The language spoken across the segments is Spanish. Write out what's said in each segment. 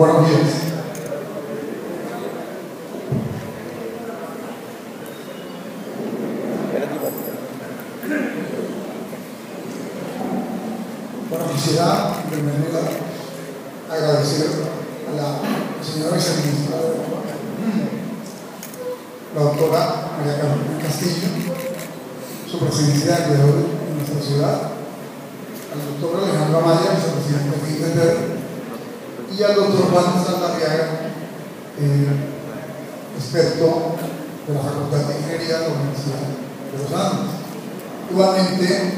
Buenos días. Bueno, quisiera agradecer a la señora viceministra, la doctora María Carolina Castillo, su presencia de hoy en nuestra ciudad, al doctor Alejandro Amaya, vicepresidente de Findeter, y al doctor Juan Santarial, experto de la Facultad de Ingeniería de la Universidad de Los Andes. Igualmente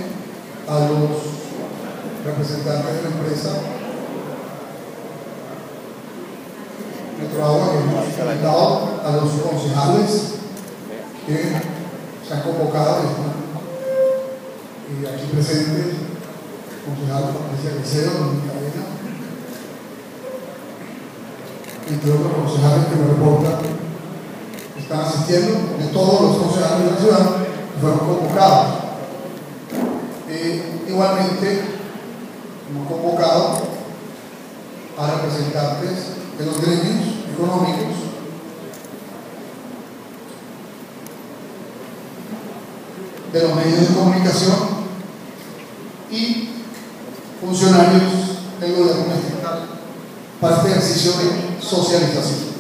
a los representantes de la empresa MetroAgua, que hemos invitado, a los concejales que se han convocado y aquí presentes, concejal Patricia Liceo, Dominicana, entre otros concejales que me reportan que están asistiendo, de todos los concejales de la ciudad que fueron convocados. Igualmente hemos convocado a representantes de los gremios económicos, de los medios de comunicación y funcionarios del gobierno municipal para este ejercicio de socialización.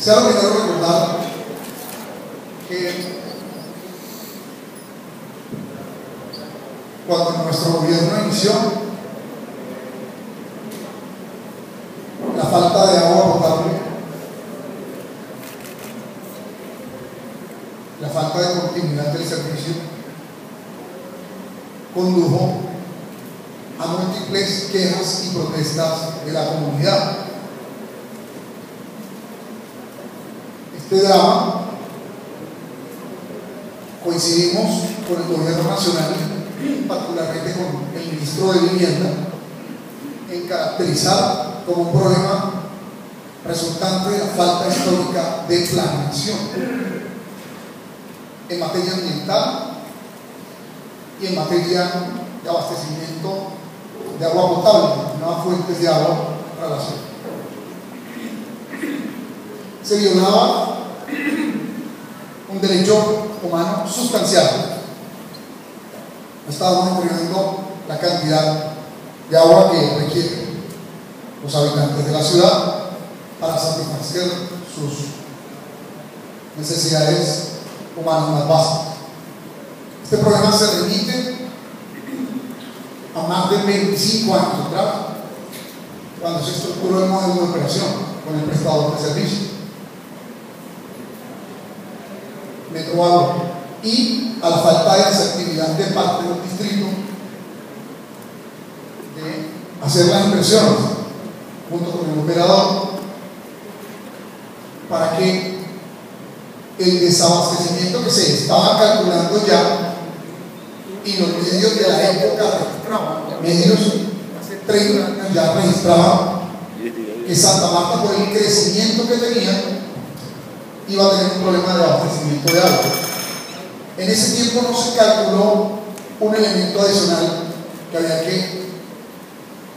Se ha olvidado recordar que cuando nuestro gobierno inició, la falta de agua potable, la falta de continuidad del servicio, condujo a múltiples quejas y protestas de la comunidad. Este drama coincidimos con el gobierno nacional, particularmente con el ministro de Vivienda, en caracterizar como un problema resultante de la falta histórica de planeación en materia ambiental y en materia de abastecimiento de agua potable, nuevas fuentes de agua para la ciudad. Se violaba un derecho humano sustancial. Estábamos incluyendo la cantidad de agua que requiere los habitantes de la ciudad para satisfacer sus necesidades humanas más básicas. Este problema se remite a más de 25 años atrás, cuando se estructuró el modelo de operación con el prestador de servicio MetroAgua y a la falta de asertividad de parte del distrito de hacer las inversiones junto con el operador para que el desabastecimiento que se estaba calculando ya y los medios de la época medios hace 30 años ya registraban que Santa Marta, por el crecimiento que tenía, iba a tener un problema de abastecimiento de agua. En ese tiempo no se calculó un elemento adicional que había que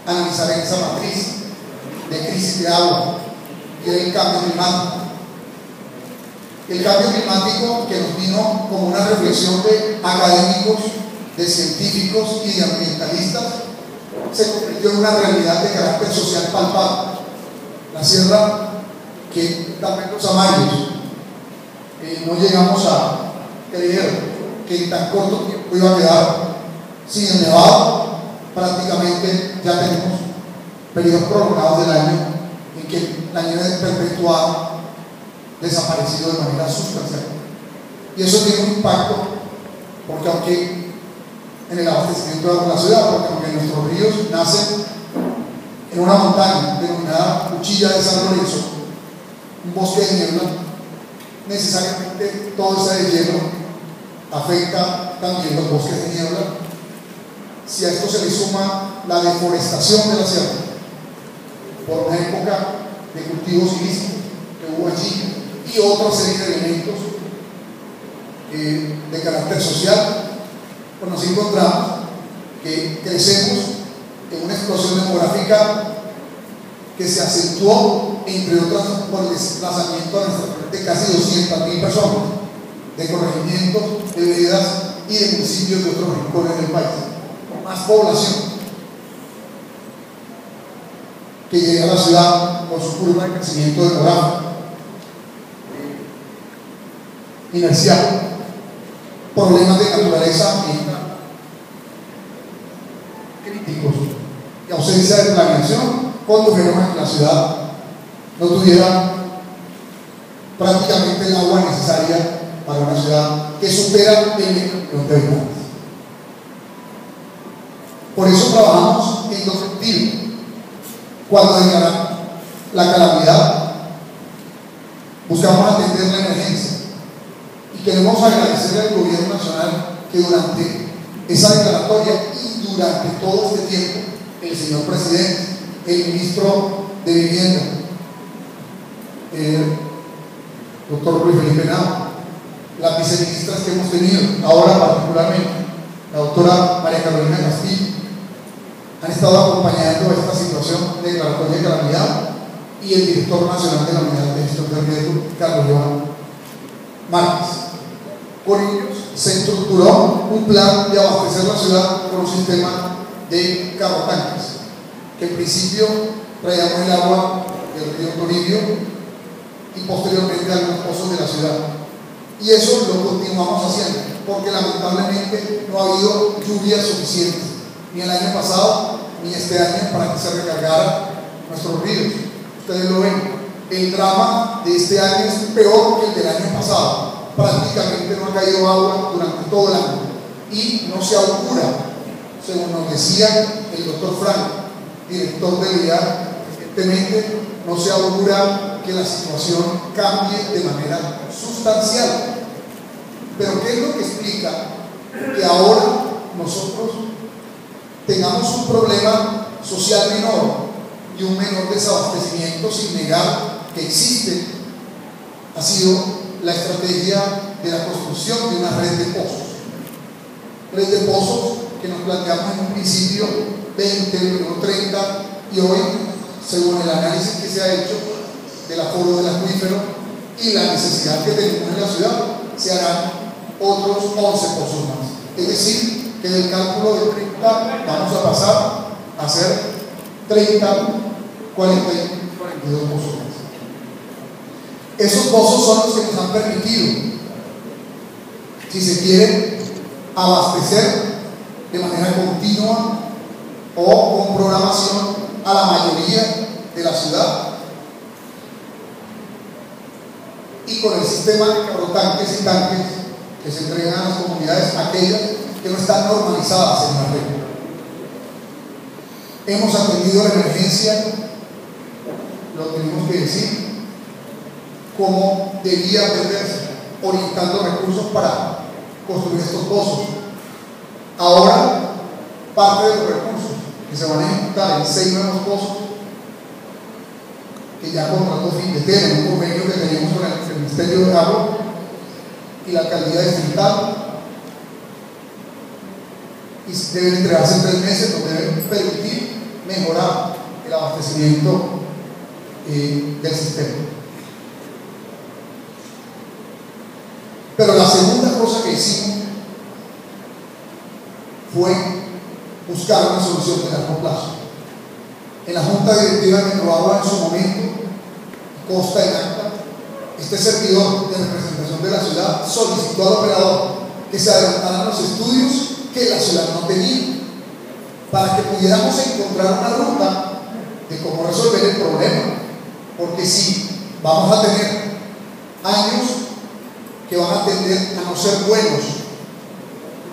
analizar en esa matriz de crisis de agua, y del cambio climático. El cambio climático que nos vino como una reflexión de académicos, de científicos y de ambientalistas, se convirtió en una realidad de carácter social palpable. La sierra, que también los amayos no llegamos a creer que en tan corto tiempo iba a quedar sin el nevado. Prácticamente ya tenemos periodos prolongados del año en que la nieve perpetuada ha desaparecido de manera sustancial, y eso tiene un impacto, porque aunque en el abastecimiento de la ciudad, porque aunque nuestros ríos nacen en una montaña denominada Cuchilla de San Lorenzo, un bosque de niebla, necesariamente todo ese deshielo afecta también los bosques de niebla. Si a esto se le suma la deforestación de la sierra por una época de cultivos ilícitos que hubo allí y y otra serie de elementos de carácter social. Pues nos encontramos que crecemos en una explosión demográfica que se acentuó, entre otras, por el desplazamiento de casi 200.000 personas de corregimientos, de veredas y de municipios de otros rincones del país, con más población que llega a la ciudad con su curva de crecimiento demográfico inercial. Problemas de naturaleza ambiental críticos y ausencia de planeación condujeron a que la ciudad no tuviera prácticamente el agua necesaria para una ciudad que supera el millón de habitantes. Por eso trabajamos en dos sentidos. Cuando declaramos la calamidad, buscamos atender la emergencia. Queremos agradecerle al gobierno nacional que durante esa declaratoria y durante todo este tiempo, el señor presidente, el ministro de Vivienda, el doctor Luis Felipe Nava, las viceministras que hemos tenido, ahora particularmente la doctora María Carolina Castillo, han estado acompañando esta situación de declaratoria de calamidad, y el director nacional de la Unidad de Gestión de Riesgo, Carlos Márquez. Con ellos se estructuró un plan de abastecer la ciudad con un sistema de carrotanques, que en principio traíamos el agua del río Toribio y posteriormente algunos pozos de la ciudad. Y eso lo continuamos haciendo, porque lamentablemente no ha habido lluvias suficientes, ni el año pasado ni este año, para que se recargaran nuestros ríos. Ustedes lo ven, el drama de este año es peor que el del año pasado. Prácticamente no ha caído agua durante todo el año y no se augura, según nos decía el doctor Frank, director del IAR recientemente, no se augura que la situación cambie de manera sustancial. Pero ¿qué es lo que explica que ahora nosotros tengamos un problema social menor y un menor desabastecimiento, sin negar que existe? Ha sido la estrategia de la construcción de una red de pozos que nos planteamos en un principio 20, luego 30, y hoy, según el análisis que se ha hecho del aforo del acuífero y la necesidad que tenemos en la ciudad, se harán otros 11 pozos más. Es decir, que del cálculo de 30 vamos a pasar a hacer 30, 40 y 42 pozos más. Esos pozos son los que nos han permitido, si se quiere, abastecer de manera continua o con programación a la mayoría de la ciudad. Y con el sistema de carrotanques y tanques que se entregan a las comunidades, aquellas que no están normalizadas en la red. Hemos atendido la emergencia, lo tenemos que decir, como debía verse, orientando recursos para construir estos pozos. Ahora, parte de los recursos que se van a ejecutar en 6 nuevos pozos, que ya contrató Findeter, un convenio que tenemos con el Ministerio de Agua y la Alcaldía Distrital, y deben entregarse en 3 meses, nos deben permitir mejorar el abastecimiento del sistema. Pero la segunda cosa que hicimos fue buscar una solución de largo plazo. En la Junta Directiva de MetroAgua, en su momento, Costa en acta, este servidor de representación de la ciudad solicitó al operador que se adelantaran los estudios que la ciudad no tenía, para que pudiéramos encontrar una ruta de cómo resolver el problema. Porque si vamos a tener años que van a tender a no ser buenos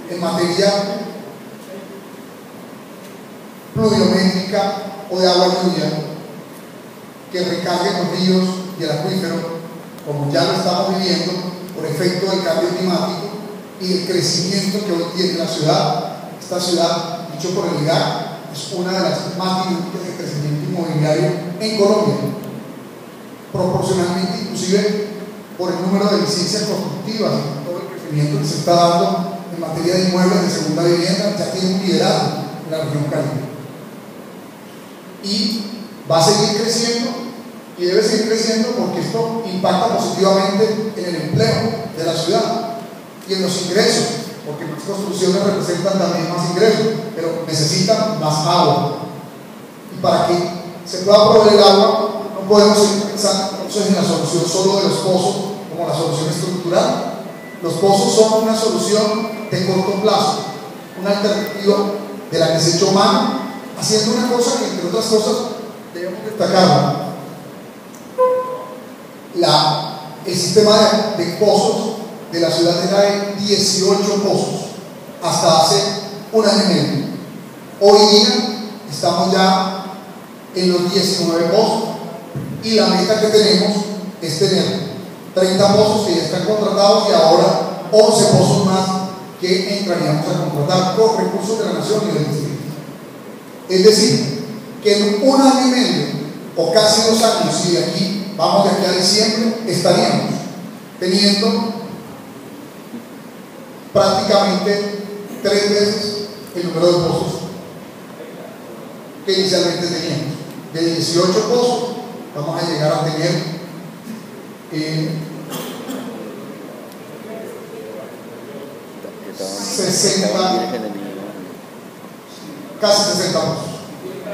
en materia pluviométrica o de agua lluvia, que recarguen los ríos y el acuífero, como ya lo estamos viviendo por efecto del cambio climático y el crecimiento que hoy tiene la ciudad. Esta ciudad, dicho por el IGAC, es una de las más dinámicas de crecimiento inmobiliario en Colombia, proporcionalmente inclusive por el número de licencias constructivas, todo el crecimiento que se está dando en materia de inmuebles de segunda vivienda ya tiene un liderazgo en la región Caribe. Y va a seguir creciendo y debe seguir creciendo porque esto impacta positivamente en el empleo de la ciudad y en los ingresos, porque las construcciones representan también más ingresos, pero necesitan más agua. Y para que se pueda proveer el agua, no podemos seguir pensando entonces en la solución solo de los pozos como la solución estructural. Los pozos son una solución de corto plazo, una alternativa de la que se echó mano, haciendo una cosa que, entre otras cosas, debemos destacar: el sistema de pozos de la ciudad de Gaira, 18 pozos hasta hace un año y medio. Hoy día estamos ya en los 19 pozos y la meta que tenemos es tener 30 pozos que ya están contratados y ahora 11 pozos más que entraríamos a contratar con recursos de la nación y del distrito. Es decir, que en un año y medio o casi 2 años, y de aquí vamos de aquí a diciembre, estaríamos teniendo prácticamente 3 veces el número de pozos que inicialmente teníamos. De 18 pozos vamos a llegar a tener 60, casi 60 pozos,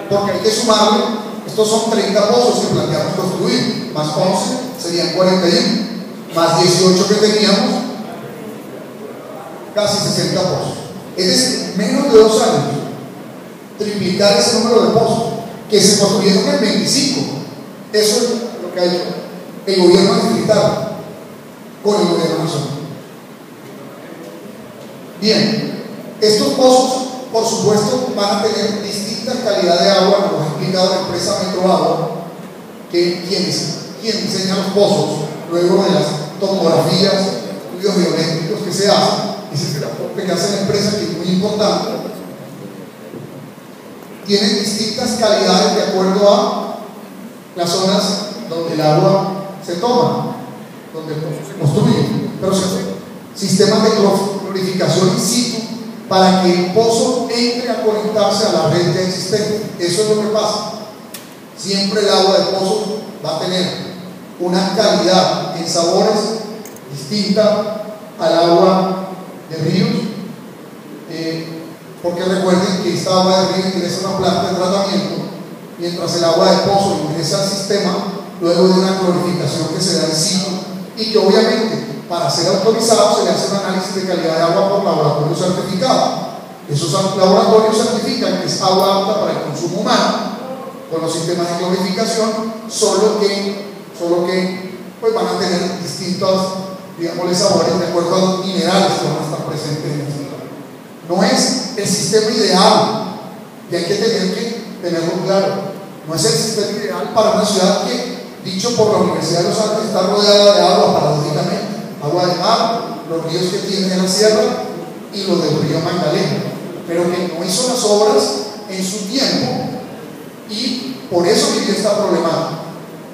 porque hay que sumarle, estos son 30 pozos que planteamos construir, más 11 serían 41, más 18 que teníamos, casi 60 pozos. Es decir, menos de 2 años triplicar ese número de pozos que se construyeron en 25. Eso es lo que ha hecho el gobierno distrital con el gobierno nacional. Bien, estos pozos, por supuesto, van a tener distintas calidades de agua, como ha explicado la empresa MetroAgua, que quien diseña los pozos, luego de las tomografías, estudios biométricos que se hacen, ese es el aporte que hace la empresa, que es muy importante. Tienen distintas calidades de acuerdo a las zonas donde el agua se toma, donde el pozo se construye, pero se hace sistemas de clorificación in situ para que el pozo entre a conectarse a la red ya existente. Eso es lo que pasa. Siempre el agua de pozo va a tener una calidad en sabores distinta al agua de ríos, porque recuerden que esta agua de río ingresa a una planta de tratamiento, mientras el agua de pozo ingresa al sistema luego de una clorificación que se da en sitio y que obviamente, para ser autorizado, se le hace un análisis de calidad de agua por laboratorio certificado. Esos laboratorios certifican que es agua apta para el consumo humano, con los sistemas de clorificación, solo que pues van a tener distintos, digamos, sabores de acuerdo a los minerales que van a estar presentes en el sistema. No es el sistema ideal, y hay que tenerlo claro, no es el sistema ideal para una ciudad que, dicho por la Universidad de Los Andes, está rodeada de agua paradójicamente. Agua de mar, los ríos que tiene la sierra y los del río Magdalena, pero que no hizo las obras en su tiempo y por eso vivió esta problemática.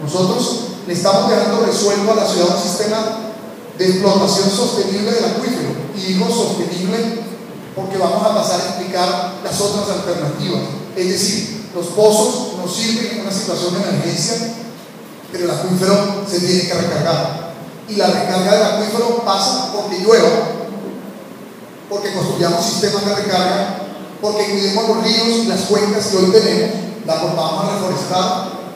Nosotros le estamos dejando resuelto a la ciudad un sistema de explotación sostenible del acuífero, y digo sostenible porque vamos a pasar a explicar las otras alternativas. Es decir, los pozos nos sirven en una situación de emergencia, pero el acuífero se tiene que recargar. Y la recarga del acuífero pasa porque llueva, porque construyamos sistemas de recarga, porque cuidemos los ríos y las cuencas que hoy tenemos, las vamos a reforestar.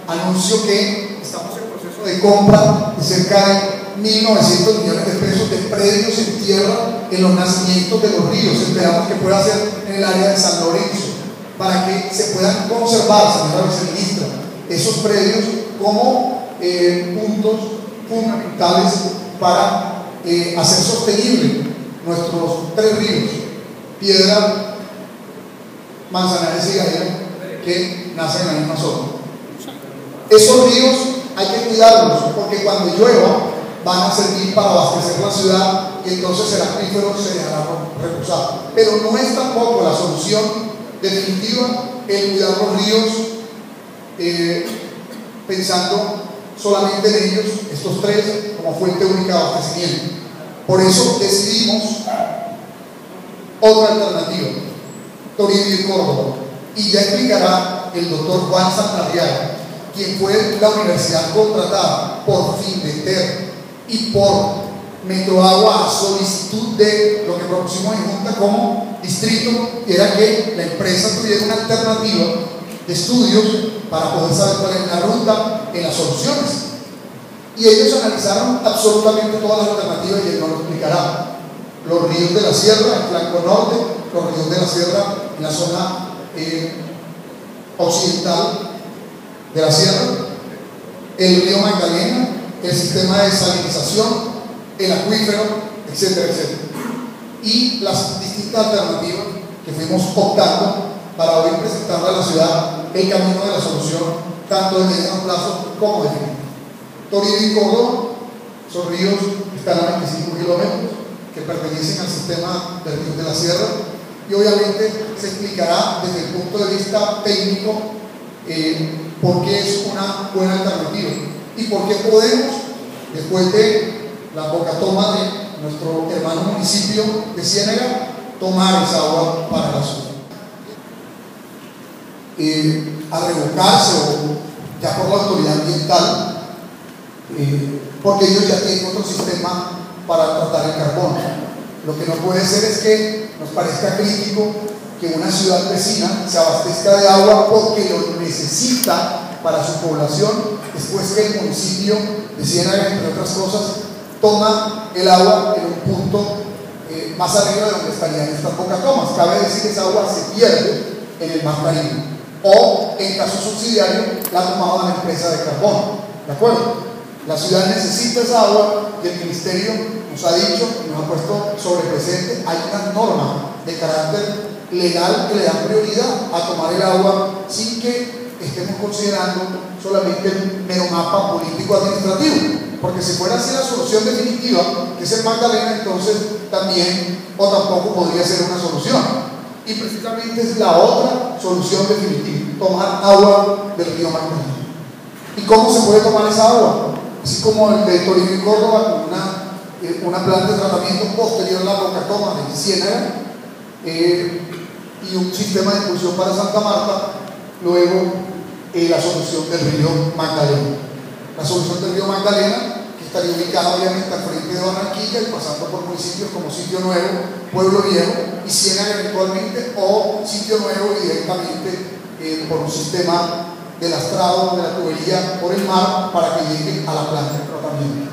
Anuncio que estamos en proceso de compra de cerca de 1.900 millones de pesos de predios en tierra en los nacimientos de los ríos. Esperamos que pueda ser en el área de San Lorenzo, para que se puedan conservar, señora viceministra, esos predios como puntos fundamentales para hacer sostenible nuestros 3 ríos, Piedra, Manzanares y Gallera, que nacen en la misma zona. Esos ríos hay que cuidarlos, porque cuando llueva van a servir para abastecer la ciudad y entonces el acuífero se dejará reposar. Pero no es tampoco la solución definitiva el cuidar los ríos pensando solamente en ellos, estos 3, como fuente única de abastecimiento. Por eso decidimos otra alternativa, Toribio y Córdoba, y ya explicará el doctor Juan Santarial, quien fue la universidad contratada por Findeter y por MetroAgua a solicitud de lo que propusimos en Junta como distrito, era que la empresa tuviera una alternativa de estudios para poder saber cuál es la ruta en las soluciones. Y ellos analizaron absolutamente todas las alternativas y él nos lo explicará. Los ríos de la sierra, el flanco norte, los ríos de la sierra en la zona occidental de la sierra, el río Magdalena, el sistema de salinización, el acuífero, etcétera, etcétera, y las distintas alternativas que fuimos optando para hoy presentarle a la ciudad el camino de la solución, tanto de mediano plazo como de fin. Toribio y Córdoba son ríos que están a 25 kilómetros, que pertenecen al sistema de ríos de la sierra, y obviamente se explicará desde el punto de vista técnico por qué es una buena alternativa y por qué podemos, después de la poca toma de nuestro hermano municipio de Ciénaga, tomar esa agua para la zona. A revocarse o ya por la autoridad ambiental, porque ellos ya tienen otro sistema para tratar el carbono. Lo que no puede ser es que nos parezca crítico que una ciudad vecina se abastezca de agua porque lo necesita para su población, después que el municipio de Ciénaga, entre otras cosas, toma el agua en un punto más arriba de donde estarían estas pocas tomas. Cabe decir que esa agua se pierde en el Mar Caribe, o en caso subsidiario la ha tomado la empresa de carbón, ¿de acuerdo? La ciudad necesita esa agua y el ministerio nos ha dicho, nos ha puesto sobre presente, hay unas normas de carácter legal que le dan prioridad a tomar el agua sin que estemos considerando solamente el mero mapa político-administrativo. Porque si fuera así la solución definitiva, que es el Magdalena, entonces también o tampoco podría ser una solución. Y precisamente es la otra solución definitiva, tomar agua del río Magdalena. ¿Y cómo se puede tomar esa agua? Así como el de Toribio y Córdoba, con una planta de tratamiento posterior a la poca toma de Ciénaga, y un sistema de impulsión para Santa Marta, luego la solución del río Magdalena. La solución del río Magdalena, que estaría ubicada obviamente al frente de Barranquilla y pasando por municipios como Sitio Nuevo, Pueblo Viejo y Ciénaga eventualmente, o Sitio Nuevo directamente por un sistema de lastrado de la tubería por el mar para que llegue a la planta de tratamiento.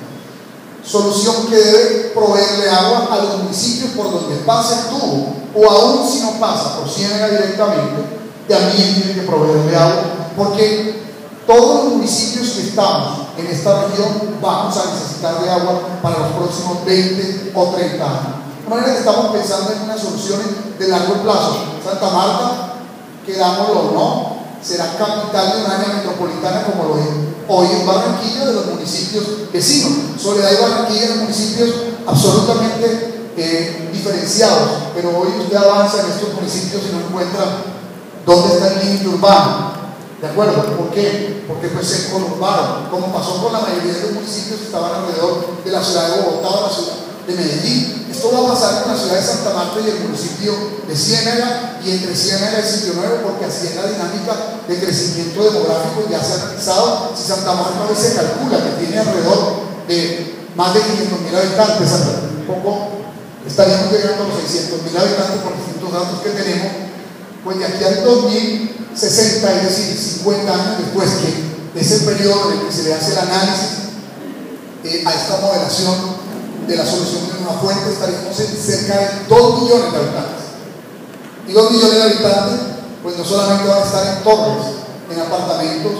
Solución que debe proveerle agua a los municipios por donde pase el tubo, o aún si no pasa por Ciénaga directamente, también tiene que proveerle agua, porque todos los municipios que estamos en esta región vamos a necesitar de agua para los próximos 20 o 30 años. De manera que estamos pensando en unas soluciones de largo plazo. Santa Marta, querámoslo o no, será capital de un área metropolitana como lo es hoy en Barranquilla, de los municipios vecinos. Soledad y Barranquilla eran municipios absolutamente diferenciados, pero hoy usted avanza en estos municipios y no encuentra dónde está el límite urbano. ¿De acuerdo? ¿Por qué? Porque pues se conurbaron, como pasó con la mayoría de los municipios que estaban alrededor de la ciudad de Bogotá o la ciudad de Medellín. Esto va a pasar con la ciudad de Santa Marta y el municipio de Ciénaga, y entre Ciénaga y Sitio Nuevo, porque así es la dinámica de crecimiento demográfico ya se ha realizado. Si Santa Marta hoy se calcula que tiene alrededor de más de 500.000 habitantes, poco estaríamos llegando a los 600.000 habitantes por distintos datos que tenemos, pues de aquí al 2060, es decir, 50 años después que de ese periodo en el que se le hace el análisis a esta modelación de la solución de una fuente, estaremos en cerca de 2 millones de habitantes. Y 2 millones de habitantes, pues no solamente van a estar en torres, en apartamentos,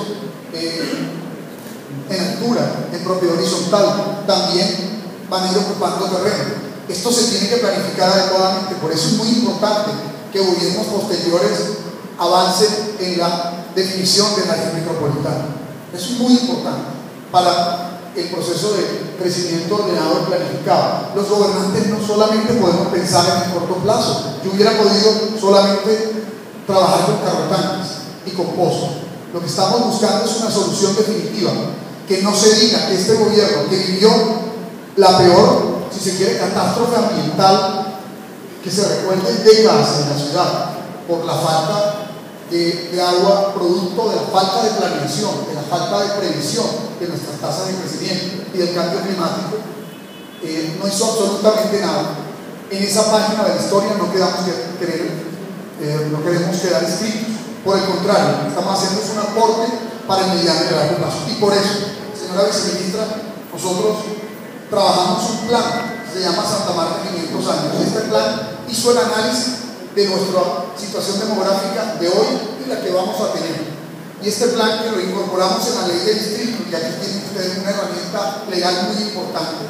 en altura, en propiedad horizontal, también van a ir ocupando terreno. Esto se tiene que planificar adecuadamente, por eso es muy importante que gobiernos posteriores avance en la definición de la área metropolitana. Es muy importante para el proceso de crecimiento ordenado y planificado. Los gobernantes no solamente podemos pensar en el corto plazo. Yo hubiera podido solamente trabajar con carrotanques y con pozos. Lo que estamos buscando es una solución definitiva. que no se diga que este gobierno, que vivió la peor, si se quiere, catástrofe ambiental que se recuerde de gas en la ciudad por la falta de agua, producto de la falta de planeación, de la falta de previsión de nuestras tasas de crecimiento y del cambio climático, no hizo absolutamente nada. En esa página de la historia no quedamos que creer, no queremos quedar escritos. Por el contrario, estamos haciendo un aporte para el mediano y largo plazo. Y por eso, señora viceministra, nosotros trabajamos un plan que se llama Santa Marta 500 años. Este plan hizo el análisis de nuestra situación demográfica de hoy y la que vamos a tener. Y este plan que lo incorporamos en la ley del distrito, que aquí tienen ustedes una herramienta legal muy importante,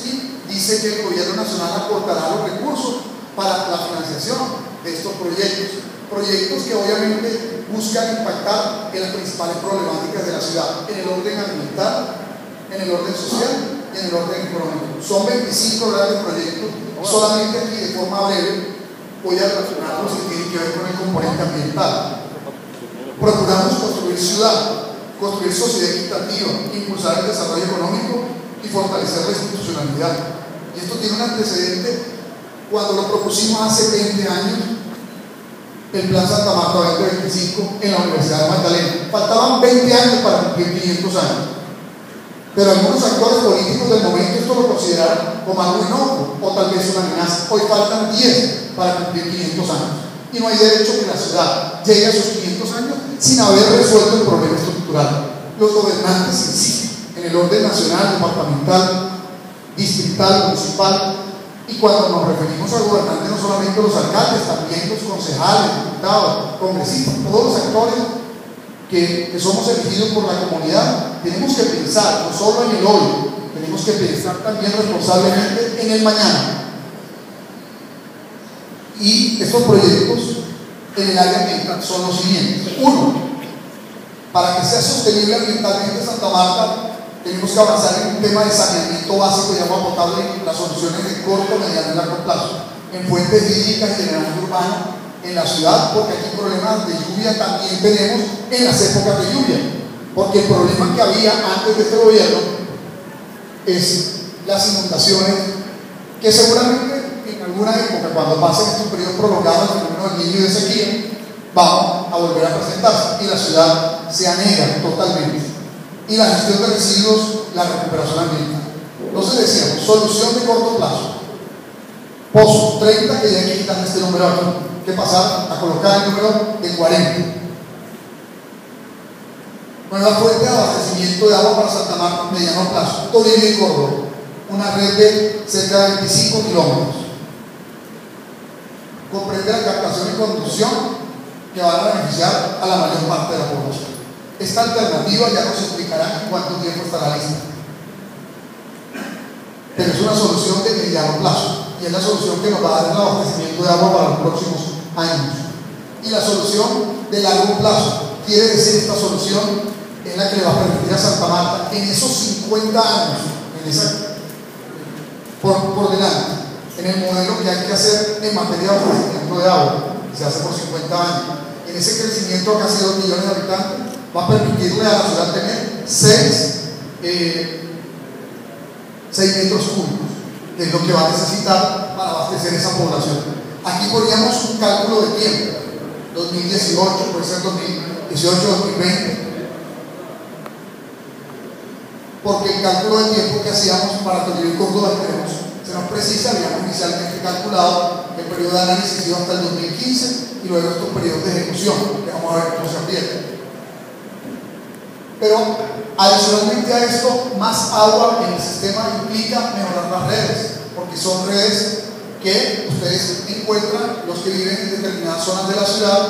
¿sí? Dice que el gobierno nacional aportará los recursos para la financiación de estos proyectos. Proyectos que obviamente buscan impactar en las principales problemáticas de la ciudad, en el orden ambiental, en el orden social y en el orden económico. Son 25 grandes proyectos. Solamente aquí, de forma breve, voy a relacionar los que tienen que ver con el componente ambiental. Procuramos construir ciudad, construir sociedad equitativa, impulsar el desarrollo económico y fortalecer la institucionalidad. Y esto tiene un antecedente. Cuando lo propusimos hace 20 años, el Plan Santa Marta 2025 en la Universidad de Magdalena. Faltaban 20 años para cumplir 500 años. Pero algunos actores políticos del momento esto lo consideraron como algo inocuo o tal vez una amenaza. Hoy faltan 10 para cumplir 500 años. Y no hay derecho que la ciudad llegue a sus 500 años sin haber resuelto el problema estructural. Los gobernantes insisten en el orden nacional, departamental, distrital, municipal. Y cuando nos referimos a gobernantes, no solamente los alcaldes, también los concejales, diputados, congresistas, todos los actores que somos elegidos por la comunidad, tenemos que pensar no solo en el hoy, tenemos que pensar también responsablemente en el mañana. Y estos proyectos en el área ambiental son los siguientes. Uno, para que sea sostenible ambientalmente Santa Marta, tenemos que avanzar en un tema de saneamiento básico de agua potable y las soluciones de corto, mediano y largo plazo, en fuentes hídricas y generación urbana en la ciudad, porque aquí problemas de lluvia también tenemos en las épocas de lluvia, porque el problema que había antes de este gobierno es las inundaciones, que seguramente en alguna época, cuando pasen estos periodos prolongados de niño y de sequía, vamos a volver a presentarse y la ciudad se anega totalmente. Y la gestión de residuos, la recuperación ambiental. Entonces decíamos, solución de corto plazo. Pozos, 30, que ya hay que quitar este número aquí, que pasar a colocar el número de 40. Nueva fuente de abastecimiento de agua para Santa Marta, mediano plazo. Toribio y Córdoba, una red de cerca de 25 kilómetros. Comprende la captación y conducción que van a beneficiar a la mayor parte de la población. Esta alternativa ya nos explicará en cuánto tiempo estará lista. Pero es una solución de mediano plazo y es la solución que nos va a dar el abastecimiento de agua para los próximos años. Y la solución de largo plazo, quiere decir, esta solución es la que le va a permitir a Santa Marta en esos 50 años, en esa, por delante, en el modelo que hay que hacer en materia de abastecimiento de agua, que se hace por 50 años, en ese crecimiento a casi 2 millones de habitantes. Va a permitirle a la ciudad tener 6 metros cúbicos, que es lo que va a necesitar para abastecer esa población. Aquí poníamos un cálculo de tiempo, 2018, puede ser 2018, 2020, porque el cálculo de tiempo que hacíamos para Toribio y Córdoba se nos precisa, habíamos inicialmente calculado el periodo de análisis iba hasta el 2015 y luego estos periodos de ejecución, que vamos a ver cómo se aprieta. Pero adicionalmente a esto, más agua en el sistema implica mejorar las redes, porque son redes que ustedes encuentran, los que viven en determinadas zonas de la ciudad,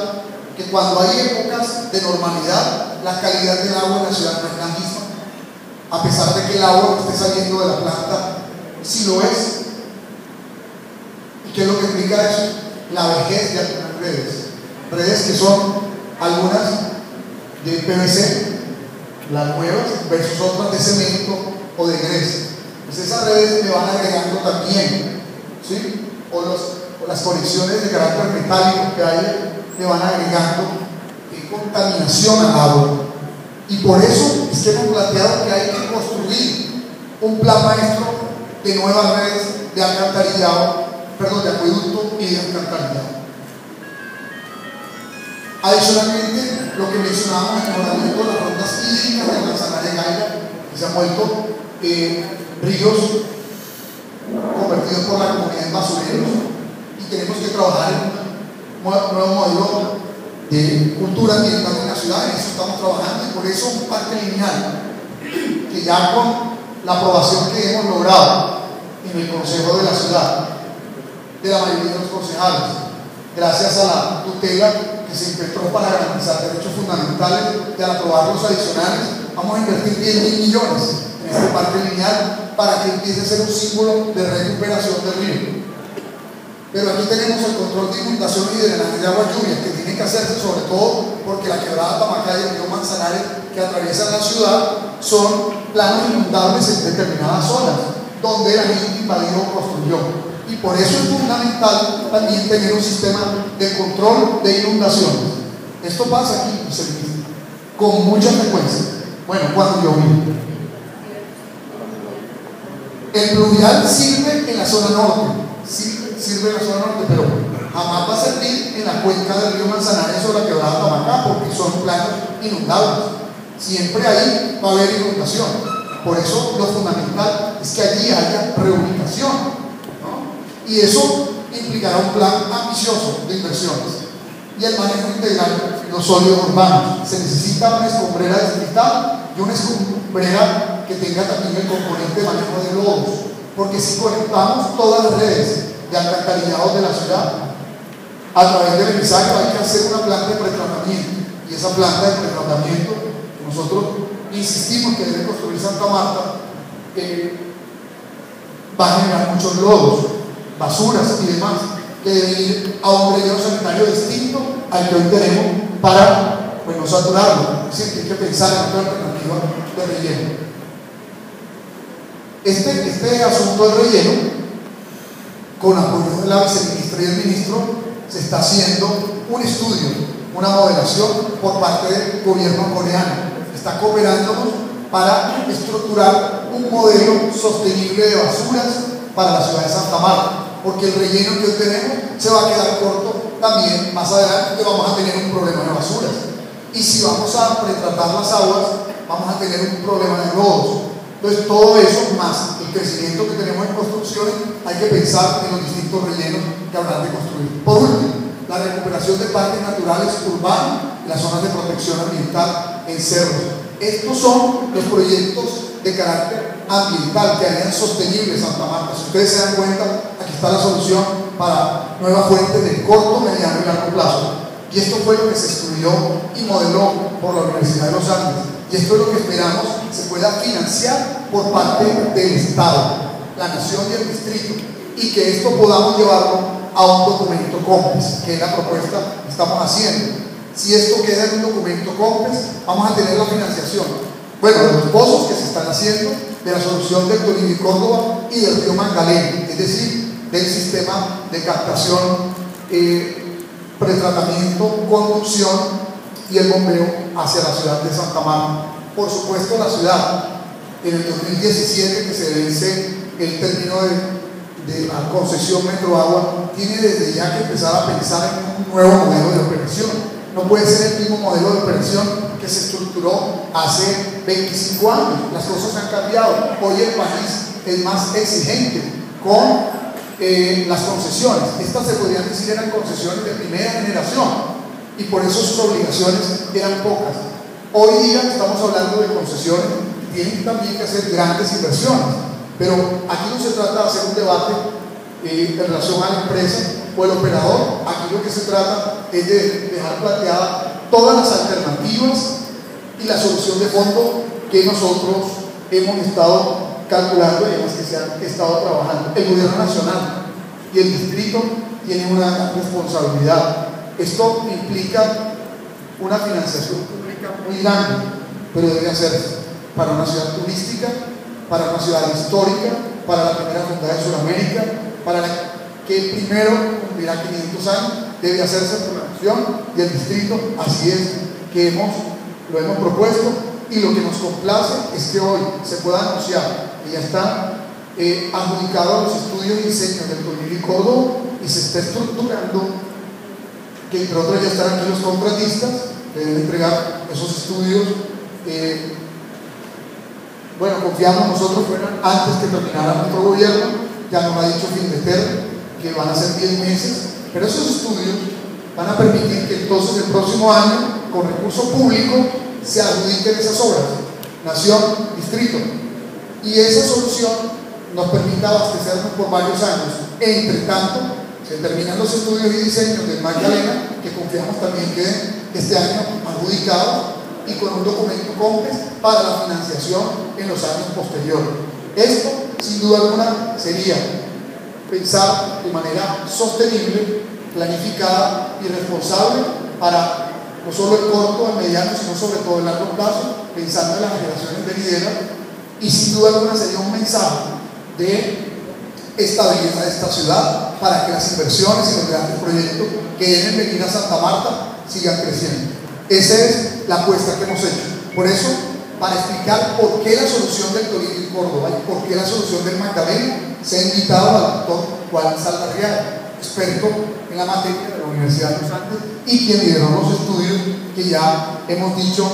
que cuando hay épocas de normalidad, la calidad del agua en la ciudad no es la misma, a pesar de que el agua que esté saliendo de la planta sí lo es. ¿Y qué es lo que implica eso? La vejez de algunas redes, redes que son algunas de PVC, las nuevas versus otras de cemento o de grés. Pues esas redes le van agregando también, ¿sí? O las conexiones de carácter metálico que hay le van agregando contaminación al agua. Y por eso es se hemos planteado que hay que construir un plan maestro de nuevas redes de alcantarillado, perdón, de acueducto y de alcantarillado. Adicionalmente, lo que mencionábamos en el ordenamiento de las rutas hídricas de Manzanares y Gaira, que se han vuelto ríos convertidos por la comunidad en basureros, y tenemos que trabajar en un nuevo modelo de cultura ambiental en la ciudad. En eso estamos trabajando, y por eso un parque lineal que ya con la aprobación que hemos logrado en el Consejo de la Ciudad, de la mayoría de los concejales, gracias a la tutela que se impetró para garantizar derechos fundamentales y al aprobar los adicionales, vamos a invertir 10.000 millones en este parque lineal para que empiece a ser un símbolo de recuperación del río. Pero aquí tenemos el control de inundaciones y de drenaje de agua lluvia, que tiene que hacerse sobre todo porque la quebrada Tamacá y el río Manzanares que atraviesan la ciudad son planos inundables en determinadas zonas donde la gente invadió o construyó, y por eso es fundamental también tener un sistema de control de inundaciones. Esto pasa aquí con mucha frecuencia. Bueno, cuando llovía, el pluvial sirve en la zona norte, sirve en la zona norte, pero jamás va a servir en la cuenca del río Manzanares o la quebrada Tamacá, porque son planos inundables. Siempre ahí va a haber inundación. Por eso lo fundamental es que allí haya reubicación, ¿no? Y eso implicará un plan ambicioso de inversiones y el manejo integral de los sólidos urbanos. Se necesita una escombrera distrital y una escombrera que tenga también el componente de manejo de globos, porque si conectamos todas las redes de alcantarillados de la ciudad a través de Benisaco, hay que hacer una planta de pretratamiento, y esa planta de pretratamiento nosotros insistimos que debe construir Santa Marta, va a generar muchos lodos, basuras y demás que deben ir a un relleno sanitario distinto al que hoy tenemos para, pues, no saturarlo. Es decir, que hay que pensar en otra alternativa de relleno. Este asunto del relleno, con apoyo de la viceministra y del ministro, se está haciendo un estudio, una modelación por parte del gobierno coreano. Está cooperándonos para estructurar un modelo sostenible de basuras para la ciudad de Santa Marta, porque el relleno que hoy tenemos se va a quedar corto también más adelante, vamos a tener un problema de basuras. Y si vamos a retratar las aguas, vamos a tener un problema de lodos. Entonces todo eso, más el crecimiento que tenemos en construcciones, hay que pensar en los distintos rellenos que habrán de construir. Por último, la recuperación de parques naturales urbanos y las zonas de protección ambiental en cerros. Estos son los proyectos de carácter ambiental que harían sostenible Santa Marta. Si ustedes se dan cuenta, aquí está la solución para nuevas fuentes de corto, mediano y largo plazo. Y esto fue lo que se estudió y modeló por la Universidad de Los Andes. Y esto es lo que esperamos se pueda financiar por parte del Estado, la Nación y el Distrito, y que esto podamos llevarlo a un documento COMPES, que es la propuesta que estamos haciendo. Si esto queda en un documento COMPES, vamos a tener la financiación. Bueno, los pozos que se están haciendo de la solución del Toribio y Córdoba y del río Magdalena, es decir, del sistema de captación, pretratamiento, conducción y el bombeo hacia la ciudad de Santa Marta. Por supuesto, la ciudad, en el 2017, que se vence el término de la concesión MetroAgua, tiene desde ya que empezar a pensar en un nuevo modelo de operación. No puede ser el mismo modelo de operación que se estructuró hace 25 años. Las cosas han cambiado. Hoy el país es más exigente con las concesiones. Estas se podrían decir eran concesiones de primera generación, y por eso sus obligaciones eran pocas. Hoy día estamos hablando de concesiones que tienen también que hacer grandes inversiones, pero aquí no se trata de hacer un debate en relación a la empresa o el operador. Aquí lo que se trata es de dejar planteadas todas las alternativas y la solución de fondo que nosotros hemos estado calculando y en las que se han estado trabajando. El gobierno nacional y el distrito tienen una responsabilidad. Esto implica una financiación pública muy grande, pero debe hacerse para una ciudad turística, para una ciudad histórica, para la primera fundada de Sudamérica, para la que primero cumplirá 500 años, debe hacerse por la nación y el distrito. Así es que lo hemos propuesto, y lo que nos complace es que hoy se pueda anunciar que ya está adjudicado a los estudios y diseños del Toribio y Córdoba, y se está estructurando que entre otros ya estarán aquí los contratistas que deben entregar esos estudios. Bueno, confiamos nosotros, fueran antes que terminara nuestro gobierno, ya nos ha dicho Findeter que van a ser 10 meses, pero esos estudios van a permitir que entonces el próximo año, con recurso público, se adjudiquen esas obras, nación, distrito, y esa solución nos permita abastecernos por varios años. Entre tanto, se terminan los estudios y diseños del Magdalena, que confiamos también que este año adjudicados, y con un documento COMPES para la financiación en los años posteriores. Esto, sin duda alguna, sería pensar de manera sostenible, planificada y responsable para no solo el corto, el mediano, sino sobre todo el largo plazo, pensando en las generaciones venideras, y sin duda alguna sería un mensaje de estabilidad de esta ciudad para que las inversiones y los grandes proyectos que deben venir a Santa Marta sigan creciendo. Esa es la apuesta que hemos hecho. Por eso, para explicar por qué la solución del Toribio y Córdoba y por qué la solución del Magdalena, se ha invitado al doctor Juan Santarial, experto en la materia de la Universidad de Los Andes y quien lideró los estudios que ya hemos dicho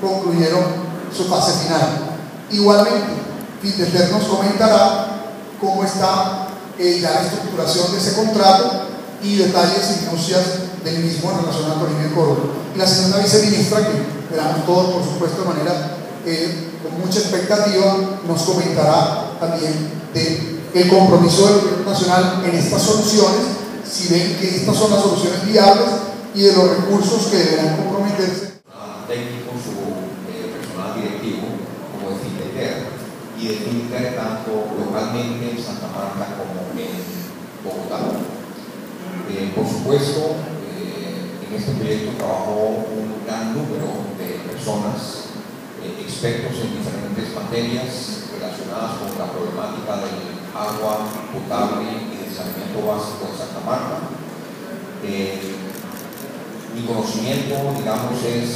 concluyeron su fase final. Igualmente, Findeter nos comentará cómo está ya la estructuración de ese contrato y detalles y minucias del mismo en relación al Toribio y Córdoba. Y la segunda viceministra, que verán todos por supuesto de manera con mucha expectativa, nos comentará también del compromiso del gobierno nacional en estas soluciones, si ven que estas son las soluciones viables, y de los recursos que deberán comprometerse. Técnico, su personal directivo, como de Findeter, y de Findeter tanto localmente en Santa Marta como en Bogotá. Por supuesto, en este proyecto trabajó un gran número de personas, expertos en diferentes materias relacionadas con la problemática del agua potable y saneamiento básico de Santa Marta. Mi conocimiento, digamos, es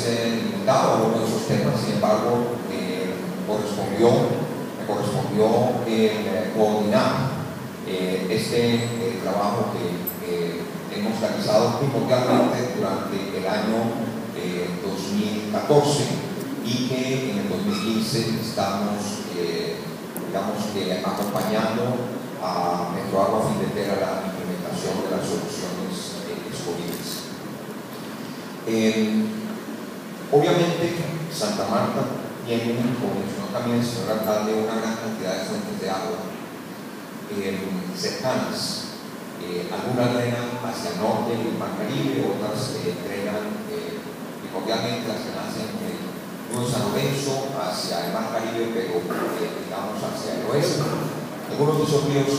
limitado a uno de esos temas, sin embargo, me correspondió coordinar este trabajo que hemos realizado primordialmente durante el año 2014 y que en el 2015 estamos, digamos que acompañando a MetroAgua Findeter a la implementación de las soluciones disponibles. Obviamente, Santa Marta tiene, como mencionó también el señor alcalde, una gran cantidad de fuentes de agua cercanas. Algunas drenan hacia el norte del Mar Caribe, otras drenan primordialmente las que nacen del Río de San Lorenzo hacia el Mar Caribe, pero digamos hacia el oeste. Algunos de esos ríos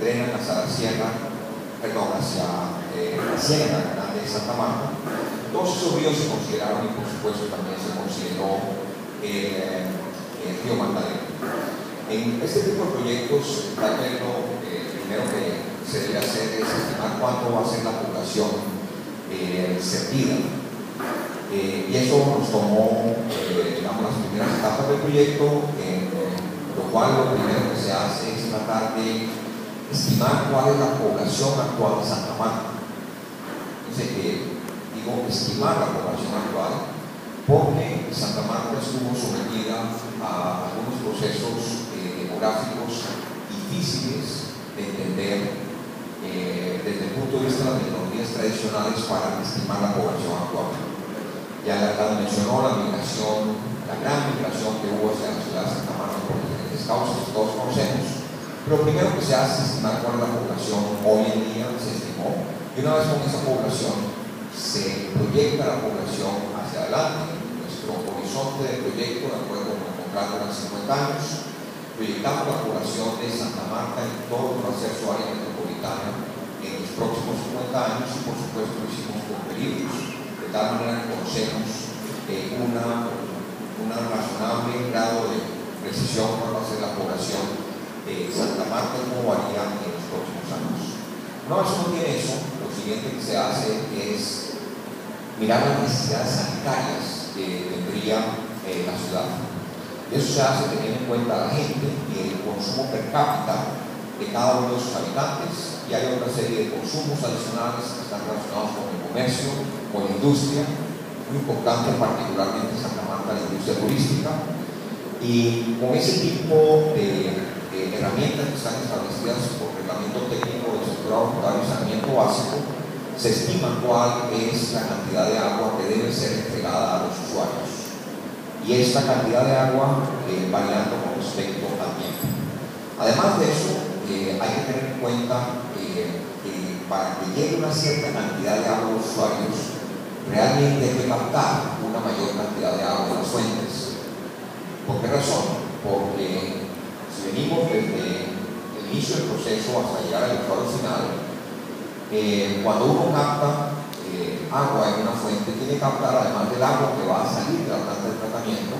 drenan hacia la sierra, perdón, hacia la Ciénaga de Santa Marta. Todos esos ríos se consideraron, y por supuesto también se consideró el río Magdalena. En este tipo de proyectos, tal vez lo primero que se debe hacer es estimar cuánto va a ser la población servida. Y eso nos tomó, digamos, las primeras etapas del proyecto, lo cual lo primero que se hace es tratar de estimar cuál es la población actual de Santa Marta. Entonces, digo, estimar la población actual, porque Santa Marta estuvo sometida a algunos procesos demográficos difíciles de entender desde el punto de vista de las tecnologías tradicionales para estimar la población actual. Ya la alcalde mencionó la migración, la gran migración que hubo hacia la ciudad de Santa Marta por diferentes causas que todos conocemos, pero primero que se hace es estimar cuál es la población hoy en día, se estimó, y una vez con esa población se proyecta la población hacia adelante. Nuestro horizonte de proyecto, de acuerdo con el contrato de 50 años, proyectamos la población de Santa Marta en todo el acceso a área metropolitana en los próximos 50 años, y por supuesto lo hicimos con peligros, de tal manera que conocemos un razonable grado de precisión cuál va a ser la población de Santa Marta y cómo varía en los próximos años. Una vez uno tiene eso, lo siguiente que se hace es mirar las necesidades sanitarias que tendría la ciudad. Eso se hace teniendo en cuenta la gente y el consumo per cápita de cada uno de sus habitantes, y hay otra serie de consumos adicionales que están relacionados con el comercio, con la industria, muy importante particularmente en Santa Marta, la industria turística, y con ese tipo de herramientas que están establecidas por el reglamento técnico del sector agropecuario y saneamiento básico, se estima cuál es la cantidad de agua que debe ser entregada a los usuarios, y esta cantidad de agua variando con respecto al tiempo. Además de eso, hay que tener en cuenta que para que llegue una cierta cantidad de agua a los usuarios, realmente hay que captar una mayor cantidad de agua en las fuentes. ¿Por qué razón? Porque si venimos desde el inicio del proceso hasta llegar al estado final, cuando uno capta agua en una fuente, tiene que captar, además del agua que va a salir de la planta de tratamiento,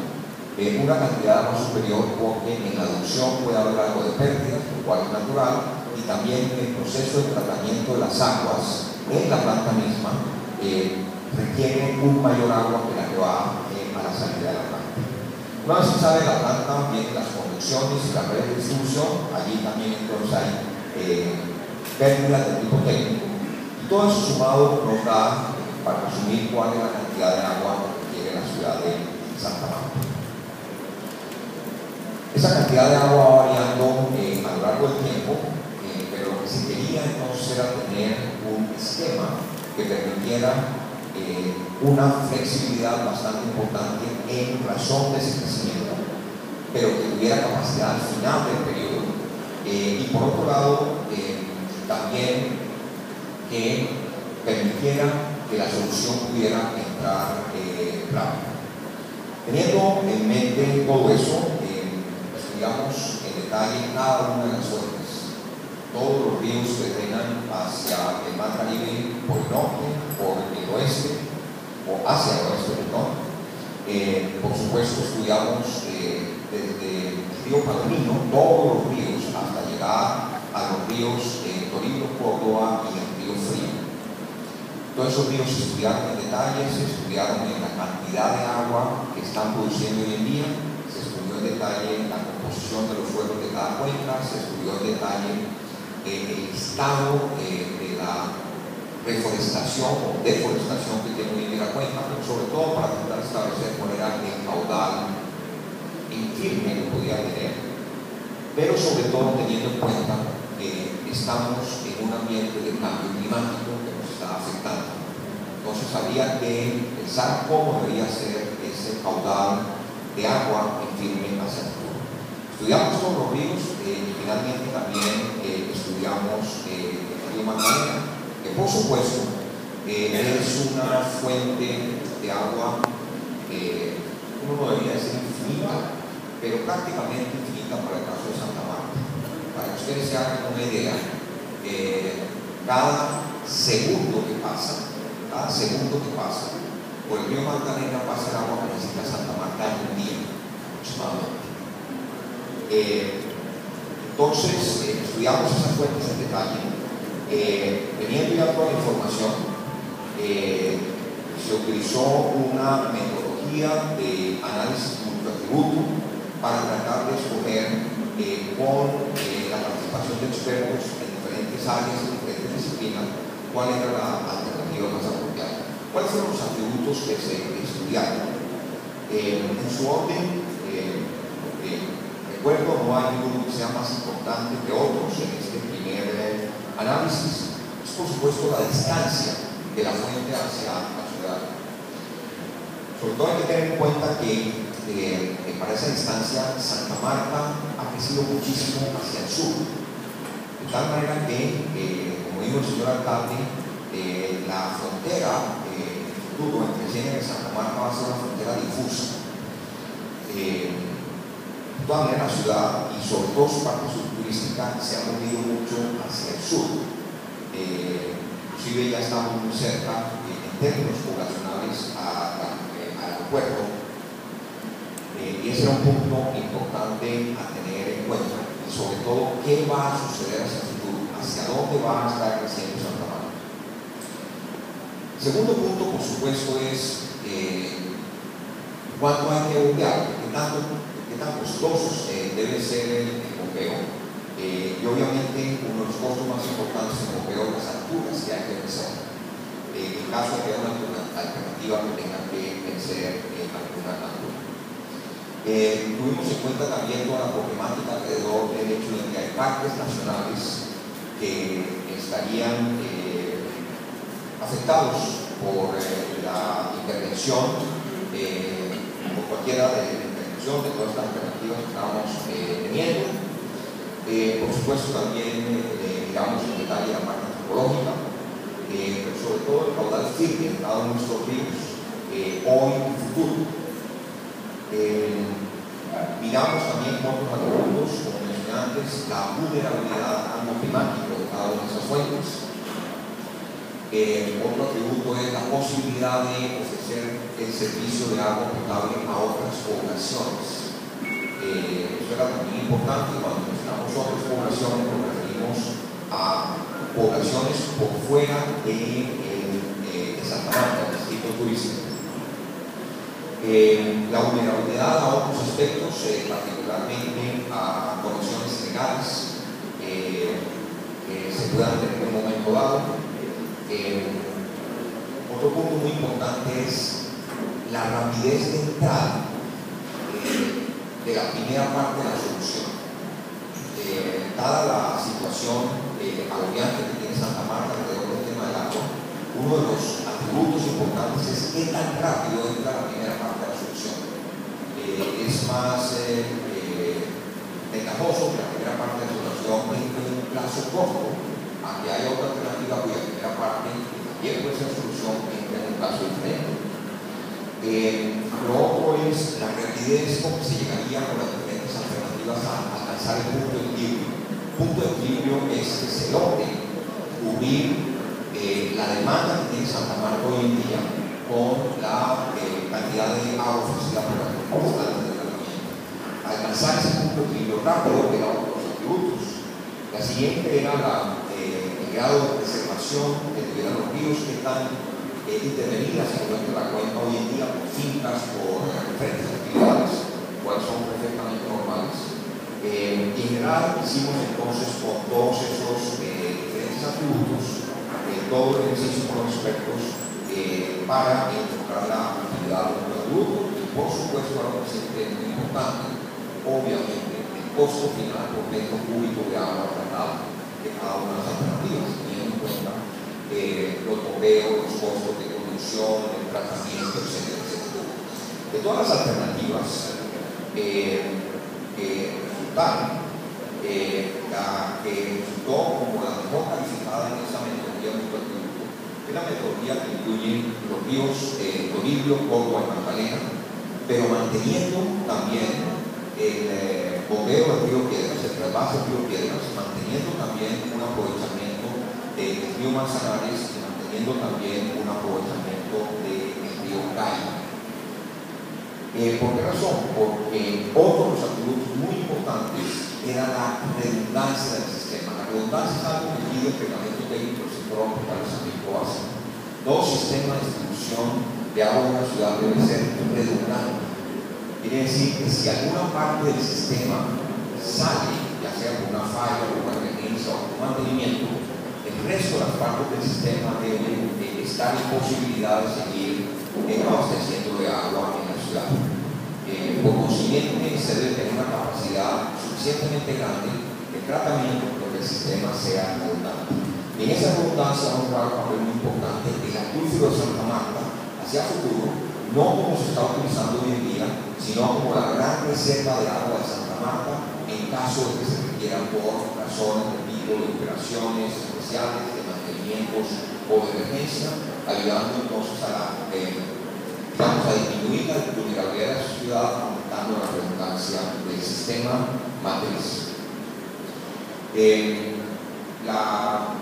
una cantidad más superior, porque en la aducción puede haber algo de pérdidas, lo cual es natural, y también el proceso de tratamiento de las aguas en la planta misma requiere un mayor agua que la que va a la salida de la planta. Una vez que sale la planta, vienen las conducciones y la red de distribución, allí también entonces hay pérdidas de tipo técnico, y todo eso sumado nos da para asumir cuál es la cantidad de agua que tiene la ciudad de Santa Marta. Esa cantidad de agua va variando a lo largo del tiempo, pero lo que se quería entonces era tener un esquema que permitiera una flexibilidad bastante importante en razón de ese crecimiento, pero que tuviera capacidad al final del periodo, y por otro lado también que permitiera que la solución pudiera entrar rápido. Teniendo en mente todo eso, digamos en detalle cada una de las fuentes, todos los ríos que drenan hacia el Mar Caribe por el norte, por el oeste, o hacia el oeste del norte. Por supuesto, estudiamos desde el río Palermo, todos los ríos, hasta llegar a los ríos Toribio, Córdoba y el río Frío. Todos esos ríos se estudiaron en detalle, se estudiaron en la cantidad de agua que están produciendo hoy en día, detalle la composición de los suelos de cada cuenca, se estudió en detalle el estado de la reforestación o deforestación que tiene hoy en la cuenca, pero sobre todo para tratar de establecer cuál era el caudal en firme que podía tener, pero sobre todo teniendo en cuenta que estamos en un ambiente de cambio climático que nos está afectando. Entonces había que pensar cómo debería ser ese caudal de agua en firme hacia el futuro. Estudiamos todos los ríos y finalmente también estudiamos el río Magdalena, que por supuesto es una fuente de agua, uno debería decir infinita, pero prácticamente infinita para el caso de Santa Marta. Para que ustedes se hagan una idea, cada segundo que pasa por el río Magdalena pasa el agua que necesita Santa Marta en un día, aproximadamente. Entonces, estudiamos esas fuentes en detalle. Teniendo ya toda la información, se utilizó una metodología de análisis multiatributo para tratar de escoger con la participación de expertos en diferentes áreas, en diferentes disciplinas, cuál era la alternativa más apropiada. ¿Cuáles son los atributos que se estudiaron? En su orden, recuerdo, no hay ninguno que sea más importante que otros en este primer análisis. Es por supuesto la distancia de la fuente hacia la ciudad. Sobre todo hay que tener en cuenta que para esa distancia Santa Marta ha crecido muchísimo hacia el sur. De tal manera que, como dijo el señor alcalde, la frontera entre Ciénaga y Santa Marta va a ser una frontera difusa. De todas maneras, la ciudad y sobre todo su parte turística se ha movido mucho hacia el sur. Inclusive ya estamos muy cerca en términos poblacionales al aeropuerto. Y ese era un punto importante a tener en cuenta. Y sobre todo, ¿qué va a suceder hacia el futuro? ¿Hacia dónde va a estar creciendo Santa Marta? Segundo punto, por supuesto, es cuánto hay que bombear, qué tan costosos debe ser el bombeo. Y obviamente uno de los costos más importantes es bombear las alturas que hay que pensar. En caso de que haya una alternativa que tenga que vencer alguna altura. Tuvimos en cuenta también toda la problemática alrededor del hecho de que hay parques nacionales que estarían afectados por la intervención, por cualquiera de la intervención de todas las alternativas que estamos teniendo. Por supuesto también miramos en detalle la parte ecológica, pero sobre todo el caudal firme en cada uno de nuestros ríos, hoy y futuro. Miramos también otros atributos, como mencioné antes, la vulnerabilidad agroclimática de cada una de esas fuentes. Otro atributo es la posibilidad de ofrecer el servicio de agua potable a otras poblaciones. Eso era también importante cuando otras poblaciones, nos referimos a poblaciones por fuera de Santa Marta, del distrito turístico. La vulnerabilidad a otros aspectos, particularmente a conexiones legales que se puedan tener en un momento dado. Otro punto muy importante es la rapidez de entrada de la primera parte de la solución. Dada la situación agobiante que tiene Santa Marta alrededor del tema del agua, uno de los atributos importantes es qué tan rápido entra la primera parte de la solución. Es más ventajoso que la primera parte de la solución entre un plazo corto a que haya otra alternativa cuya primera parte también puede ser solución entre un plazo diferente. Lo otro es la rapidez con que se llegaría con las diferentes alternativas a alcanzar el punto de equilibrio. El punto de equilibrio es que se logre cubrir la demanda que tiene Santa Marta hoy en día con la cantidad de agua ofrecida por la comunidad de tratamiento. Alcanzar ese punto de equilibrio rápido era uno de los atributos. La siguiente era el grado de preservación que tuvieran los ríos que están intervenidas en la cuenca hoy en día por fincas, por diferentes actividades, cuales son perfectamente normales. En general hicimos entonces con todos esos diferentes atributos todo el ejercicio con los expertos para enfocar la actividad de nuestro grupo y por supuesto algo que siempre es muy importante, obviamente el costo final por metro cúbico de agua tratada de cada una de las alternativas, teniendo en cuenta los bombeos, los costos de conducción, el tratamiento, etcétera, etcétera. De todas las alternativas la que resultó como la mejor calificada en esa metodología de nuestro es la metodología que incluye los ríos Toribio, Córdoba y Magdalena, pero manteniendo también el bombeo del río Piedra, el trasvase del río Piedra, manteniendo también un aprovechamiento del río Manzanares y manteniendo también un aprovechamiento del río Gaira. ¿Por qué razón? Porque otro de los atributos muy importantes era la redundancia del sistema. La redundancia es algo que mide el reglamento técnico del sector ambiental de San Miguel básico. Todo sistema de distribución de agua en la ciudad debe ser redundante. Quiere decir que si alguna parte del sistema sale, ya sea por una falla, por una emergencia o por un mantenimiento, el resto de las partes del sistema deben estar en posibilidad de seguir abasteciendo de agua en la ciudad. Por consiguiente, se debe tener una capacidad suficientemente grande de tratamiento para que el sistema sea redundante. En esa redundancia vamos a jugar un papel muy importante el acuífero de Santa Marta hacia futuro, no como se está utilizando hoy en día, sino como la gran reserva de agua de Santa Marta en caso de que se requieran por razones de tipo de operaciones especiales, de mantenimientos o de emergencia, ayudando entonces a la vamos a disminuir la vulnerabilidad de la ciudad aumentando la redundancia del sistema matriz. La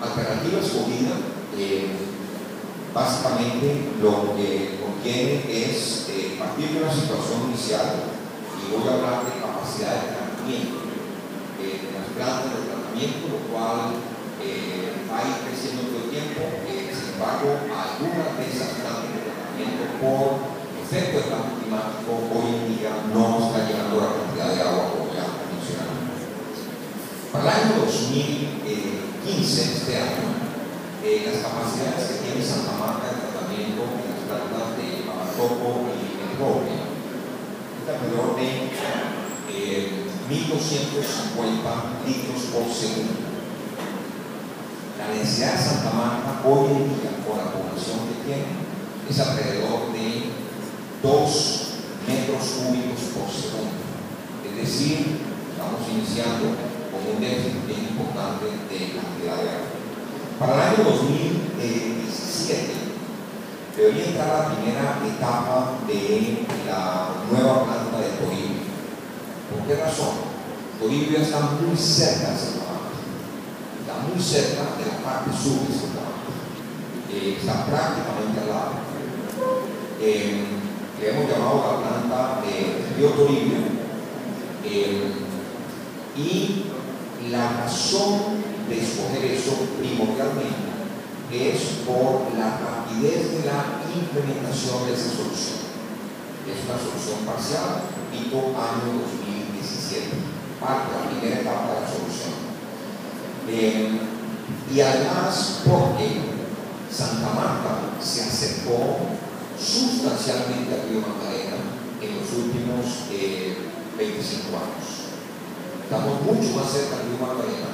alternativa escogida básicamente lo que contiene es partir de una situación inicial y voy a hablar de capacidad de tratamiento de las plantas de tratamiento, lo cual va a ir creciendo todo el tiempo. Sin embargo, algunas de esas plantas por concepto de cambio climático hoy en día no nos está llegando la cantidad de agua como ya mencionamos. Para el año 2015, este año, las capacidades que tiene Santa Marta de tratamiento en las plantas de Mamatoco y Metroagua está alrededor de 1.250 litros por segundo. La densidad de Santa Marta hoy en día, con la población que tiene, es alrededor de 2 metros cúbicos por segundo. Es decir, estamos iniciando con un déficit bien importante de cantidad de agua. Para el año 2017 debería estar la primera etapa de la nueva planta de Toribio. ¿Por qué razón? Toribio está muy cerca de Santa Marta. Está muy cerca de la parte sur de Santa Marta, está prácticamente al lado. Le hemos llamado la planta de Río Toribio, y la razón de escoger eso primordialmente es por la rapidez de la implementación de esa solución. Es una solución parcial, tipo año 2017, parte de la primera etapa de la solución. Y además porque Santa Marta se acercó sustancialmente al Río Magdalena en los últimos 25 años. Estamos mucho más cerca del Río Magdalena,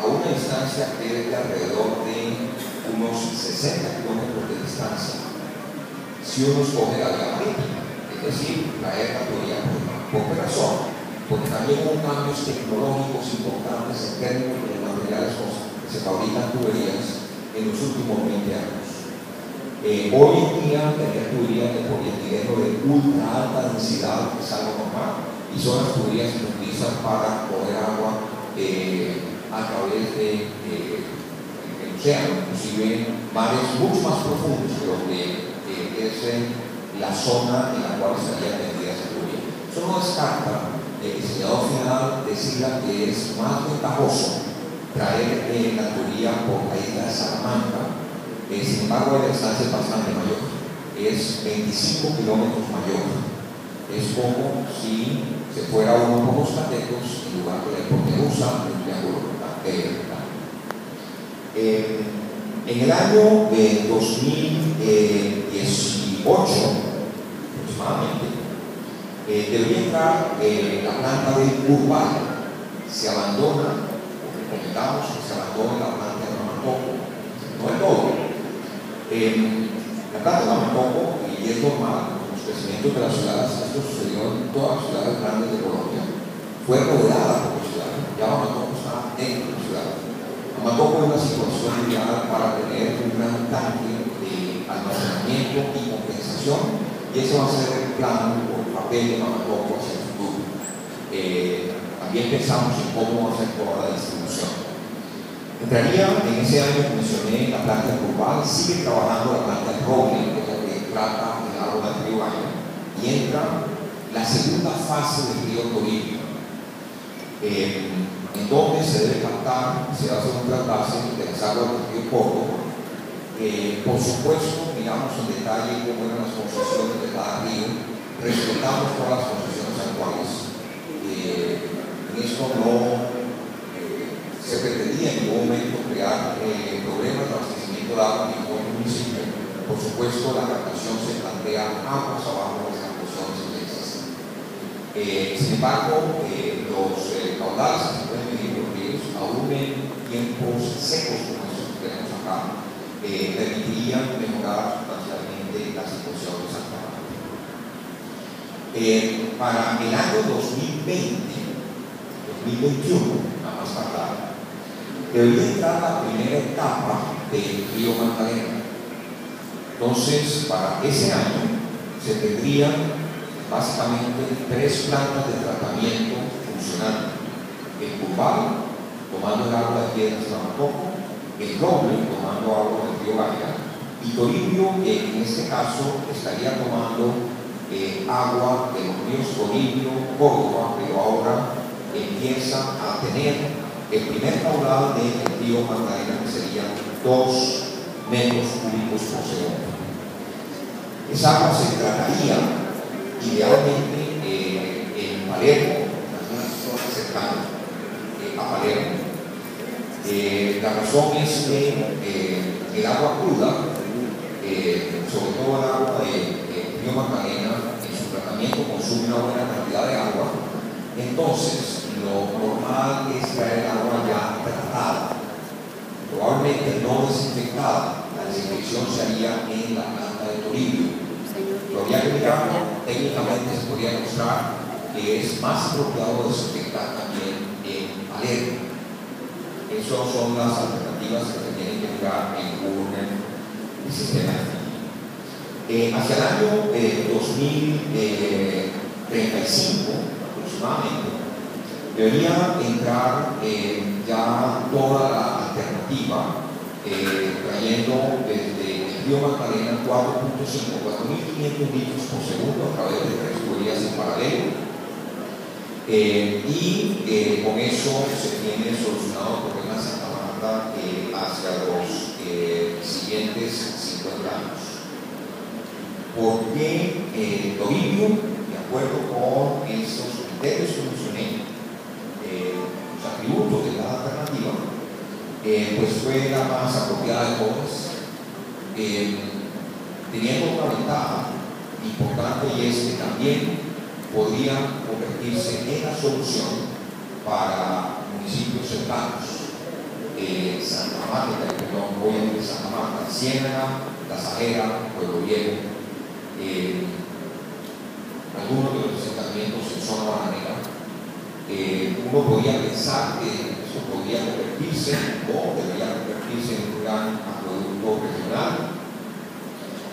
a una distancia que es de alrededor de unos 60 kilómetros de distancia si uno escoge la vía marítima, es decir, traer la teoría por razón. Porque también hubo cambios tecnológicos importantes en términos de los materiales que se fabrican tuberías en los últimos 20 años. Hoy en día tenemos tuberías de polietileno de ultra alta densidad, que es algo normal, y son las tuberías que utilizan para mover agua a través del océano, inclusive mares mucho más profundos que los que es la zona en la cual estaría atendida esa tubería. Eso no descarta. El diseñador final decía que es más ventajoso traer la tubería por la isla de Salamanca, sin embargo la distancia es bastante mayor, es 25 kilómetros mayor. Es como si se fuera uno por los catetos en lugar de por Medusa, en el triángulo en el año de 2018 aproximadamente. Debería entrar la planta de Urbana. Se abandona, recomendamos que se abandone la planta de Mamatoco, no es todo. La planta de Mamatoco, y es normal, los crecimientos de las ciudades, esto sucedió en todas las ciudades grandes de Colombia, fue rodeada por la ciudad, ya Mamatoco está dentro de la ciudad. Mamatoco es una situación ideal para tener un gran tanque de almacenamiento y compensación, y ese va a ser el plan o el papel de Mamatoco hacia el futuro. También pensamos en cómo va a ser toda la distribución. Entraría en ese año que mencioné la planta Urbana, sigue trabajando la planta de Roble, que es la que trata el agua del río Gaira, y entra la segunda fase del río Toribio, en donde se debe captar, se va a hacer un trasvase de las aguas del río Córdoba. Por supuesto, miramos en detalle cómo eran las concesiones de cada río, respetamos todas las concesiones actuales. En esto no se pretendía en ningún momento crear problemas de abastecimiento de agua en ningún municipio. Por supuesto, la captación se plantea aguas abajo de las captaciones inglesas. Sin embargo, los caudales que se pueden medir los ríos, aún en tiempos secos como esos que tenemos acá, permitirían mejorar sustancialmente la situación de Santa Marta. Para el año 2020-2021, nada más tardar, debería entrar la primera etapa del río Magdalena. Entonces, para ese año se tendrían básicamente tres plantas de tratamiento funcionando: el Curval, tomando el agua de Piedra de Mamatoco, el Roble, tomando agua del río Gaira, y Toribio, en este caso, estaría tomando agua de los ríos Toribio, Córdoba, pero ahora empieza a tener el primer caudal del río Magdalena, que serían 2 metros cúbicos por segundo. esa concentraría idealmente en Palermo, en algunas zonas cercanas a Palermo. La razón es que el agua cruda, sobre todo el agua de Río Magdalena, en su tratamiento consume una buena cantidad de agua, entonces lo normal es traer el agua ya tratada, probablemente no desinfectada. La desinfección se haría en la planta de Toribio. Lo había que mirar, técnicamente se podría mostrar que es más apropiado desinfectar también en Palermo. Esas son las alternativas que se tienen que mirar en un sistema. Hacia el año 2035 aproximadamente debería entrar ya toda la alternativa trayendo desde el río Magdalena 4.500 litros por segundo a través de tres tuberías en paralelo, y con eso se tiene solucionado el problema de Santa Marta hacia los siguientes 50 años. Porque Toribio, de acuerdo con estos criterios que mencioné, los atributos de cada alternativa, pues fue la más apropiada de todas, teniendo una ventaja importante, y es que también podía convertirse en la solución para municipios cercanos. Santa Marta, Ciénaga, La Sajera, Pueblo Viejo, algunos de los asentamientos en zona bananera. Uno podía pensar que eso podía convertirse o debería convertirse en un gran acueducto regional,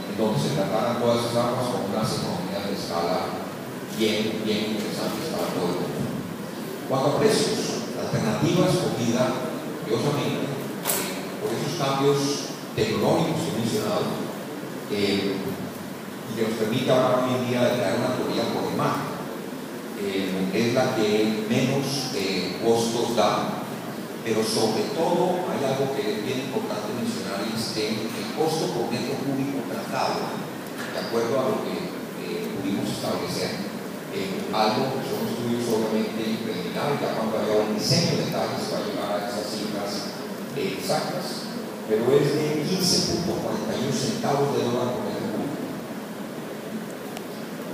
en donde se trataran todas esas aguas con unas economías de escala bien, bien interesantes para todo el mundo. Cuanto a precios, la alternativa escogida, curiosamente, por esos cambios tecnológicos que he mencionado, y que nos permite ahora hoy en día de crear una teoría por demás, es la que menos costos da, pero sobre todo hay algo que es bien importante mencionar, y es que el costo por metro cúbico tratado, de acuerdo a lo que pudimos establecer, algo que son estudios obviamente preliminares, ya cuando haya un diseño de detalles para llegar a esas cifras exactas, pero es de 15.41 centavos de dólar por metro cúbico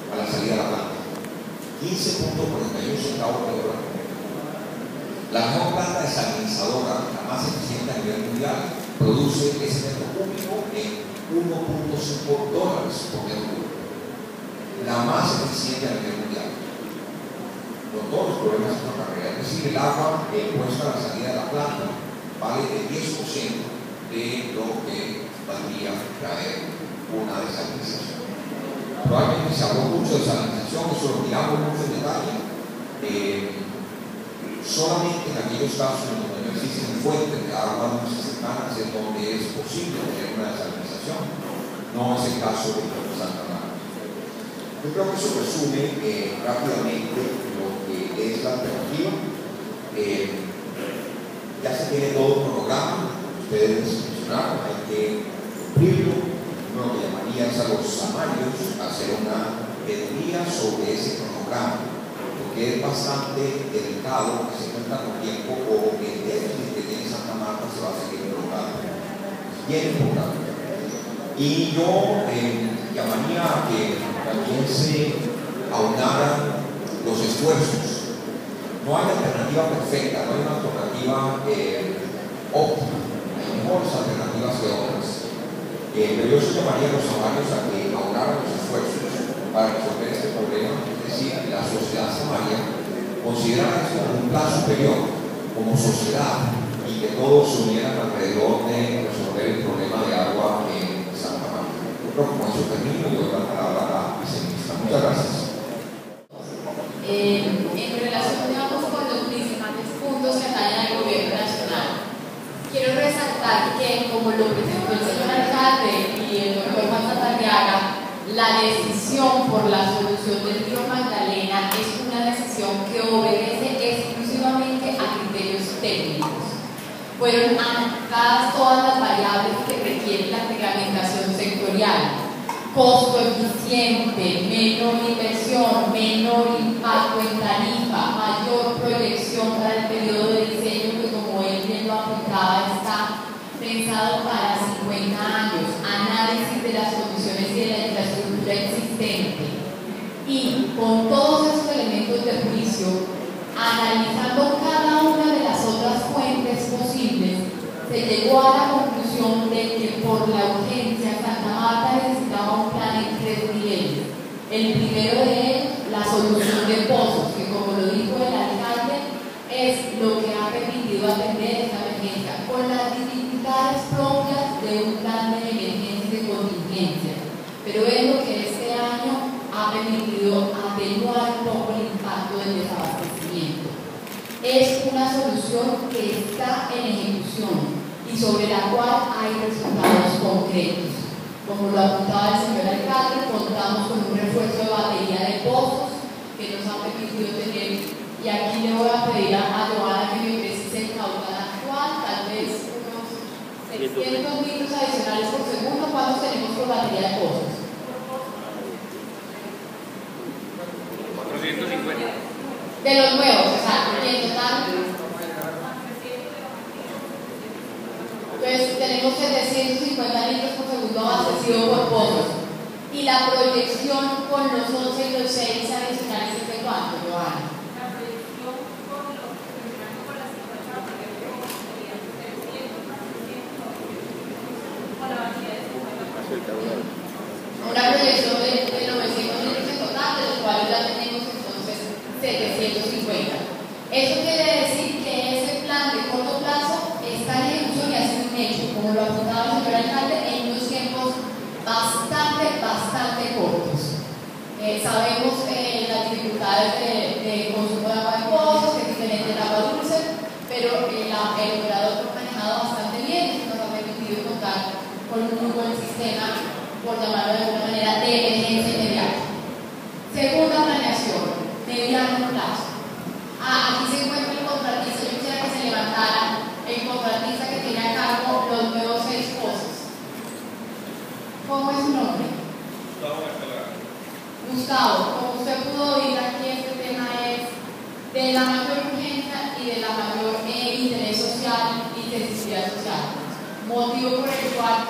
a la salida de la planta. 15.41 centavos de dólar. La mejor planta desalinizadora, la más eficiente a nivel mundial, produce ese metro cúbico en $1.5 por metro cúbico. La más eficiente a nivel mundial. Con todos los problemas de nuestra carrera. Es decir, el agua puesta a la salida de la planta vale el 10% de lo que valdría traer una desalinización. Probablemente se habló mucho de salinización, eso lo miramos mucho en detalle. Solamente en aquellos casos en donde no existen fuentes de agua dulce cercanas es donde es posible tener una desalinización. No es el caso de Santa Marta. Yo creo que eso resume rápidamente lo que es la alternativa. Ya se tiene todo el programa, ustedes mencionaron, hay que cumplirlo. Lo que llamarían a los samarios hacer una teoría sobre ese cronograma, porque es bastante delicado que se cuenta con tiempo o que el déficit que tiene Santa Marta se va a seguir prolongando. Bien importante. Y yo llamaría a que también se aunaran los esfuerzos. No hay alternativa perfecta, no hay una alternativa óptima, hay mejores alternativas que otras. Pero yo sí llamaría a los samarios a que elaboraran los esfuerzos para resolver este problema. Es decir, la sociedad samaria considerara esto como un plan superior, como sociedad, y que todos se unieran alrededor de resolver el problema de agua en Santa Marta. Yo creo que con eso termino y doy la palabra a la viceministra. Muchas gracias. En relación, digamos, con los principales puntos que atañen al gobierno nacional, quiero resaltar que, como lo presentó el señor alcalde y el doctor Juan Santarial, la decisión por la solución del río Magdalena es una decisión que obedece exclusivamente a criterios técnicos. Fueron analizadas todas las variables que requiere la reglamentación sectorial, costo eficiente, menor inversión, menor impacto en tarifa, mayor proyección para el periodo de diseño que, como él bien lo apuntaba, está pensado para 50 años, análisis de las condiciones y de la infraestructura existente. Y con todos esos elementos de juicio, analizando cada una de las otras fuentes posibles, se llegó a la conclusión de que por la urgencia Santa Marta necesitaba un plan en 3 niveles. El primero de él, la solución de pozos, que como lo dijo el alcalde, es lo que ha permitido atender esta emergencia, con las dificultades propias de un plan de emergencia y de contingencia. Pero es lo que este año ha permitido atenuar un poco el impacto del desabastecimiento. Es una solución que está en ejecución y sobre la cual hay resultados concretos. Como lo apuntaba el señor alcalde, contamos con un refuerzo de batería de pozos que nos ha permitido tener, y aquí le voy a pedir a Joana que me precise el caudal actual, tal vez unos 600 litros adicionales por segundo. ¿Cuántos tenemos por batería de pozos? 450. De los nuevos, o sea, y en total... Entonces, tenemos 750 litros por segundo abastecido por pozos. Y la proyección con los 11 y los 6 adicionales es de cuánto, Joana. La proyección con las 50 proyecciones sería 300 para la batería de 50. Una proyección de 900 litros en total, de los cuales ya tenemos entonces 750. Eso quiere decir que ese plan de corto plazo está en ejecución y hace un hecho, como lo apuntaba el señor alcalde, en unos tiempos bastante cortos. Sabemos las dificultades de consumo de agua en pozos, que es diferente del agua dulce, pero el operador lo ha manejado bastante bien, eso nos ha permitido contar con un muy buen sistema, por llamarlo de alguna manera, de emergencia inmediata. Segunda planeación, mediano plazo. Aquí se encuentra el contratista. Yo quisiera que se levantara el contratista que tiene a cargo los nuevos 6 pozos. ¿Cómo es su nombre? Gustavo Escalera. Gustavo, como usted pudo oír, aquí este tema es de la mayor urgencia y de la mayor interés social y sensibilidad social. Motivo por el cual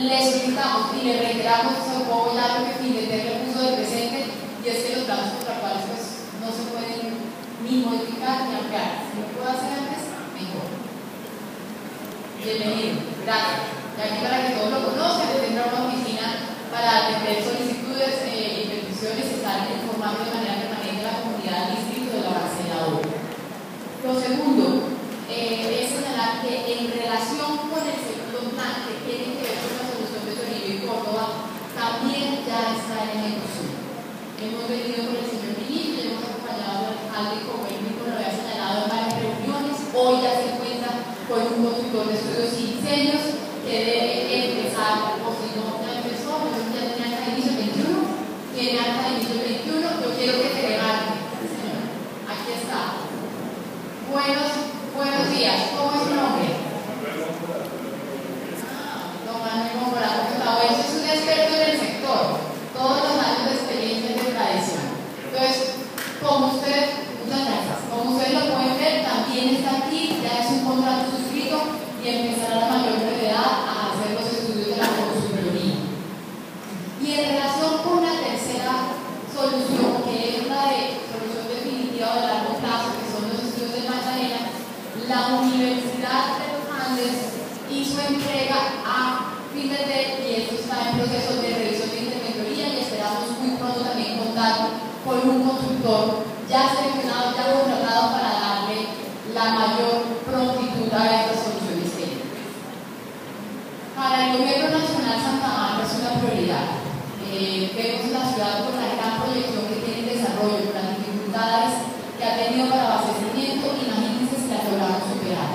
le solicitamos y le reiteramos un poco ya lo que Findeter le puso de presente, y es que los plazos contractuales pues no se pueden ni modificar ni ampliar. Si lo puedo hacer antes, mejor. Bienvenido, gracias. Y aquí, para que todos lo conozcan, tendrá una oficina para atender solicitudes y peticiones y estar informando de manera permanente a la comunidad del distrito de la base de la obra. Lo segundo es señalar que en relación con el segundo plan que tiene que ver con la solución de Toribio y Córdoba, también ya está en ejecución. Hemos venido con el señor ministro, hemos acompañado al alcalde, como él mismo lo había señalado en varias reuniones. Hoy ya se cuenta con un consultor de estudios y diseños que debe empezar, o si no ya empezó, pero ya tiene hasta el inicio 21, tiene hasta el inicio 21. Yo quiero que se levante, señor. Aquí está. Buenos días, ¿cómo es su nombre? Don Manuel Morado, por favor, es un experto en el sector, todos los años de experiencia de tradición. Entonces, como ustedes, muchas gracias, como ustedes lo pueden ver, también está aquí, ya es un contrato suscrito y empezará a la mayor brevedad a hacer los estudios de la consultoría. Y en relación con la tercera solución, que es la de solución definitiva de largo plazo, que son los estudios de Magdalena, la Universidad de Los Andes hizo entrega a Findeter, y esto está en proceso de revisión de interventoría, y esperamos muy pronto también contar con un consultor ya seleccionado, ya contratado, para darle la mayor prontitud a estas soluciones técnicas. Para el gobierno nacional, Santa Marta es una prioridad. Vemos la ciudad con la gran proyección que tiene en desarrollo, con las dificultades que ha tenido para abastecimiento, imagínense si la logramos superar.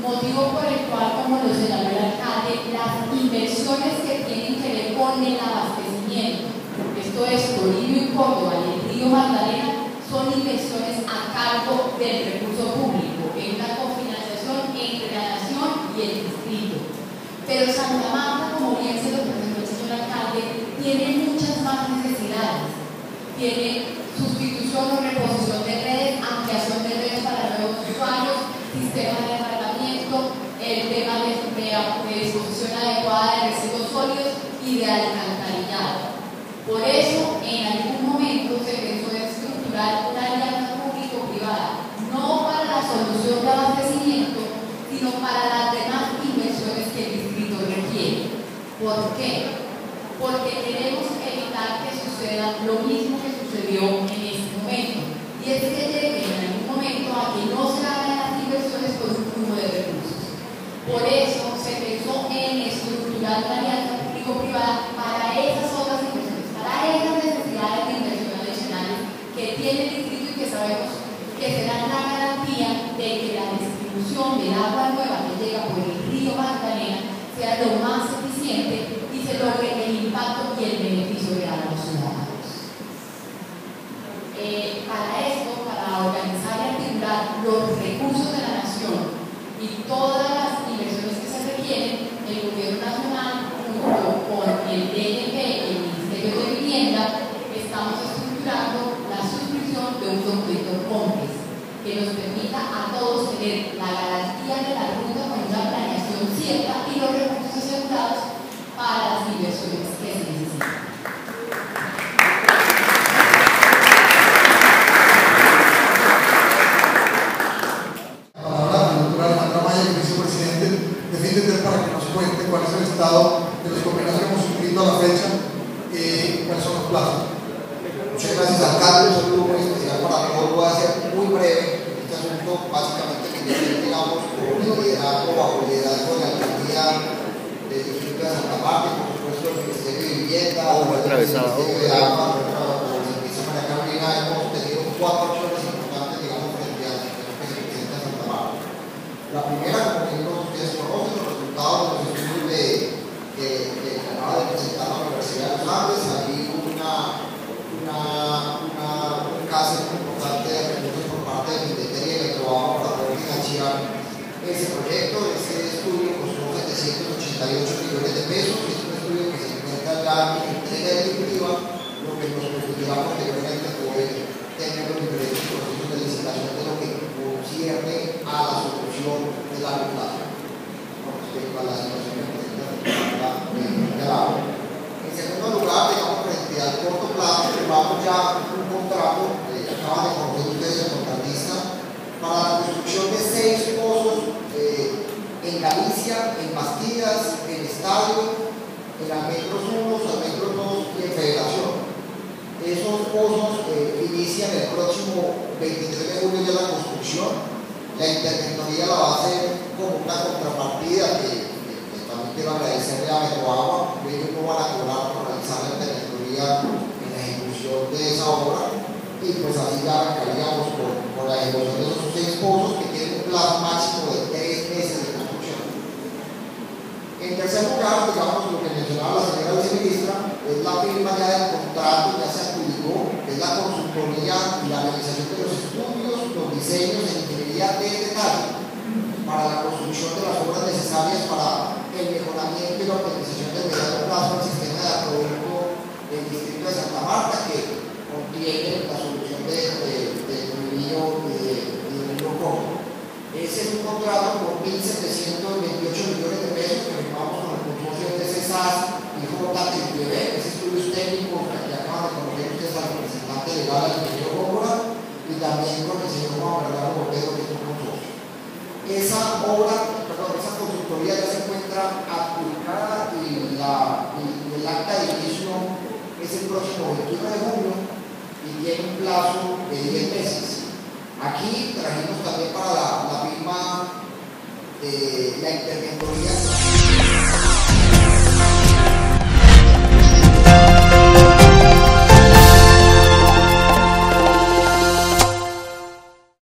Motivo por el cual, como lo señaló el alcalde, las inversiones que tienen que ver con el abastecimiento, esto es Toribio y Córdoba y el río Magdalena, son inversiones a cargo del recurso público, en una cofinanciación entre la nación y el distrito. Pero Santa Marta, como bien se lo presentó el señor alcalde, tiene muchas más necesidades. Tiene sustitución o reposición de redes, ampliación de redes para nuevos usuarios, sistemas de tratamiento, el tema de disposición adecuada de residuos sólidos y de alcantarillado. Por eso, en algún momento se pensó en estructurar una alianza público-privada, no para la solución de abastecimiento, sino para las demás inversiones que el distrito requiere. ¿Por qué? Porque queremos evitar que suceda lo mismo que sucedió en este momento, y es que llegue en algún momento a que no se hagan las inversiones por un flujo de recursos. Por eso se pensó en estructurar la alianza público-privada para esas otras inversiones, para esas necesidades de inversión adicionales que tiene el distrito y que sabemos que serán la garantía de que la distribución del agua nueva que llega por el río Magdalena sea lo más eficiente y se logre el impacto y el beneficio real a los ciudadanos. Para esto, para organizar y articular los recursos de la nación y todas las inversiones que se requieren, el Gobierno Nacional, junto con el DNP y el Ministerio de Vivienda, estamos estructurando la suscripción de un documento COMPES que nos permita a todos tener la garantía de la ruta con una planeación cierta y los recursos asegurados para las inversiones que se necesitan. Para que nos cuente cuál es el estado de los convenios que hemos suscrito a la fecha y cuáles son los plazos. Muchas gracias a Carlos, un saludo muy especial para todos. Voy a ser muy breve en este asunto, básicamente que ya llegamos por el liderazgo, bajo el liderazgo de la alcaldía del distrito de Santa Marta, por supuesto el Ministerio de Vivienda, el Ministerio de Agua, por el Servicio María Carolina. Hemos tenido cuatro opciones importantes, digamos, frente a los que se presenta en Santa Marta. La primera, como digo, ustedes conocen los resultados de los estudios que acaba de presentar la Universidad de Los Andes. Hay un caso muy importante de recursos por parte del Findeter y el Metroagua para poder financiar ese proyecto. Ese estudio costó 788 millones de pesos. Es un estudio que se encuentra en la entrega ejecutiva, lo que nos permitirá posteriormente poder tener los diferentes procesos de licitación de lo que concierne a la solución de la regulación con respecto a la situación que presenta el agua. En segundo lugar, digamos, frente al corto plazo, firmamos ya un contrato que acaban de conocer ustedes, el contratista, para la construcción de 6 pozos en Galicia, en Bastidas, en Estadio, en Almendros 1, Almendros 2 y en Federación. Esos pozos inician el próximo 23 de julio de la construcción. La interventoría la va a hacer como una contrapartida que también quiero agradecerle a MetroAgua. Ellos no van a cobrar por realizar la interventoría en la ejecución de esa obra, y pues así arrancaríamos con la ejecución de esos 6 pozos que tienen un plazo máximo de 3 meses de construcción. En tercer lugar, digamos lo que mencionaba la señora viceministra, es la firma ya del contrato, ya se adjudicó, es la consultoría y la realización de los estudios, los diseños e ingeniería de detalle para la construcción de las obras necesarias para el mejoramiento y la optimización del mediano plazo del sistema de acueducto del distrito de Santa Marta, que contiene la solución del río y del río Córdoba. Ese es un contrato por 1.728 millones de pesos que firmamos con el consorcio de CESAS y JTB, que es estudios técnicos que acaban de conocer ustedes al representante legal del ingeniero Gómora, y también con el señor Juan Santarial, que es un consorcio. Esa consultoría ya se encuentra adjudicada y el acta de inicio es el próximo 21 de julio y tiene un plazo de 10 meses. Aquí trajimos también para la firma la interventoría.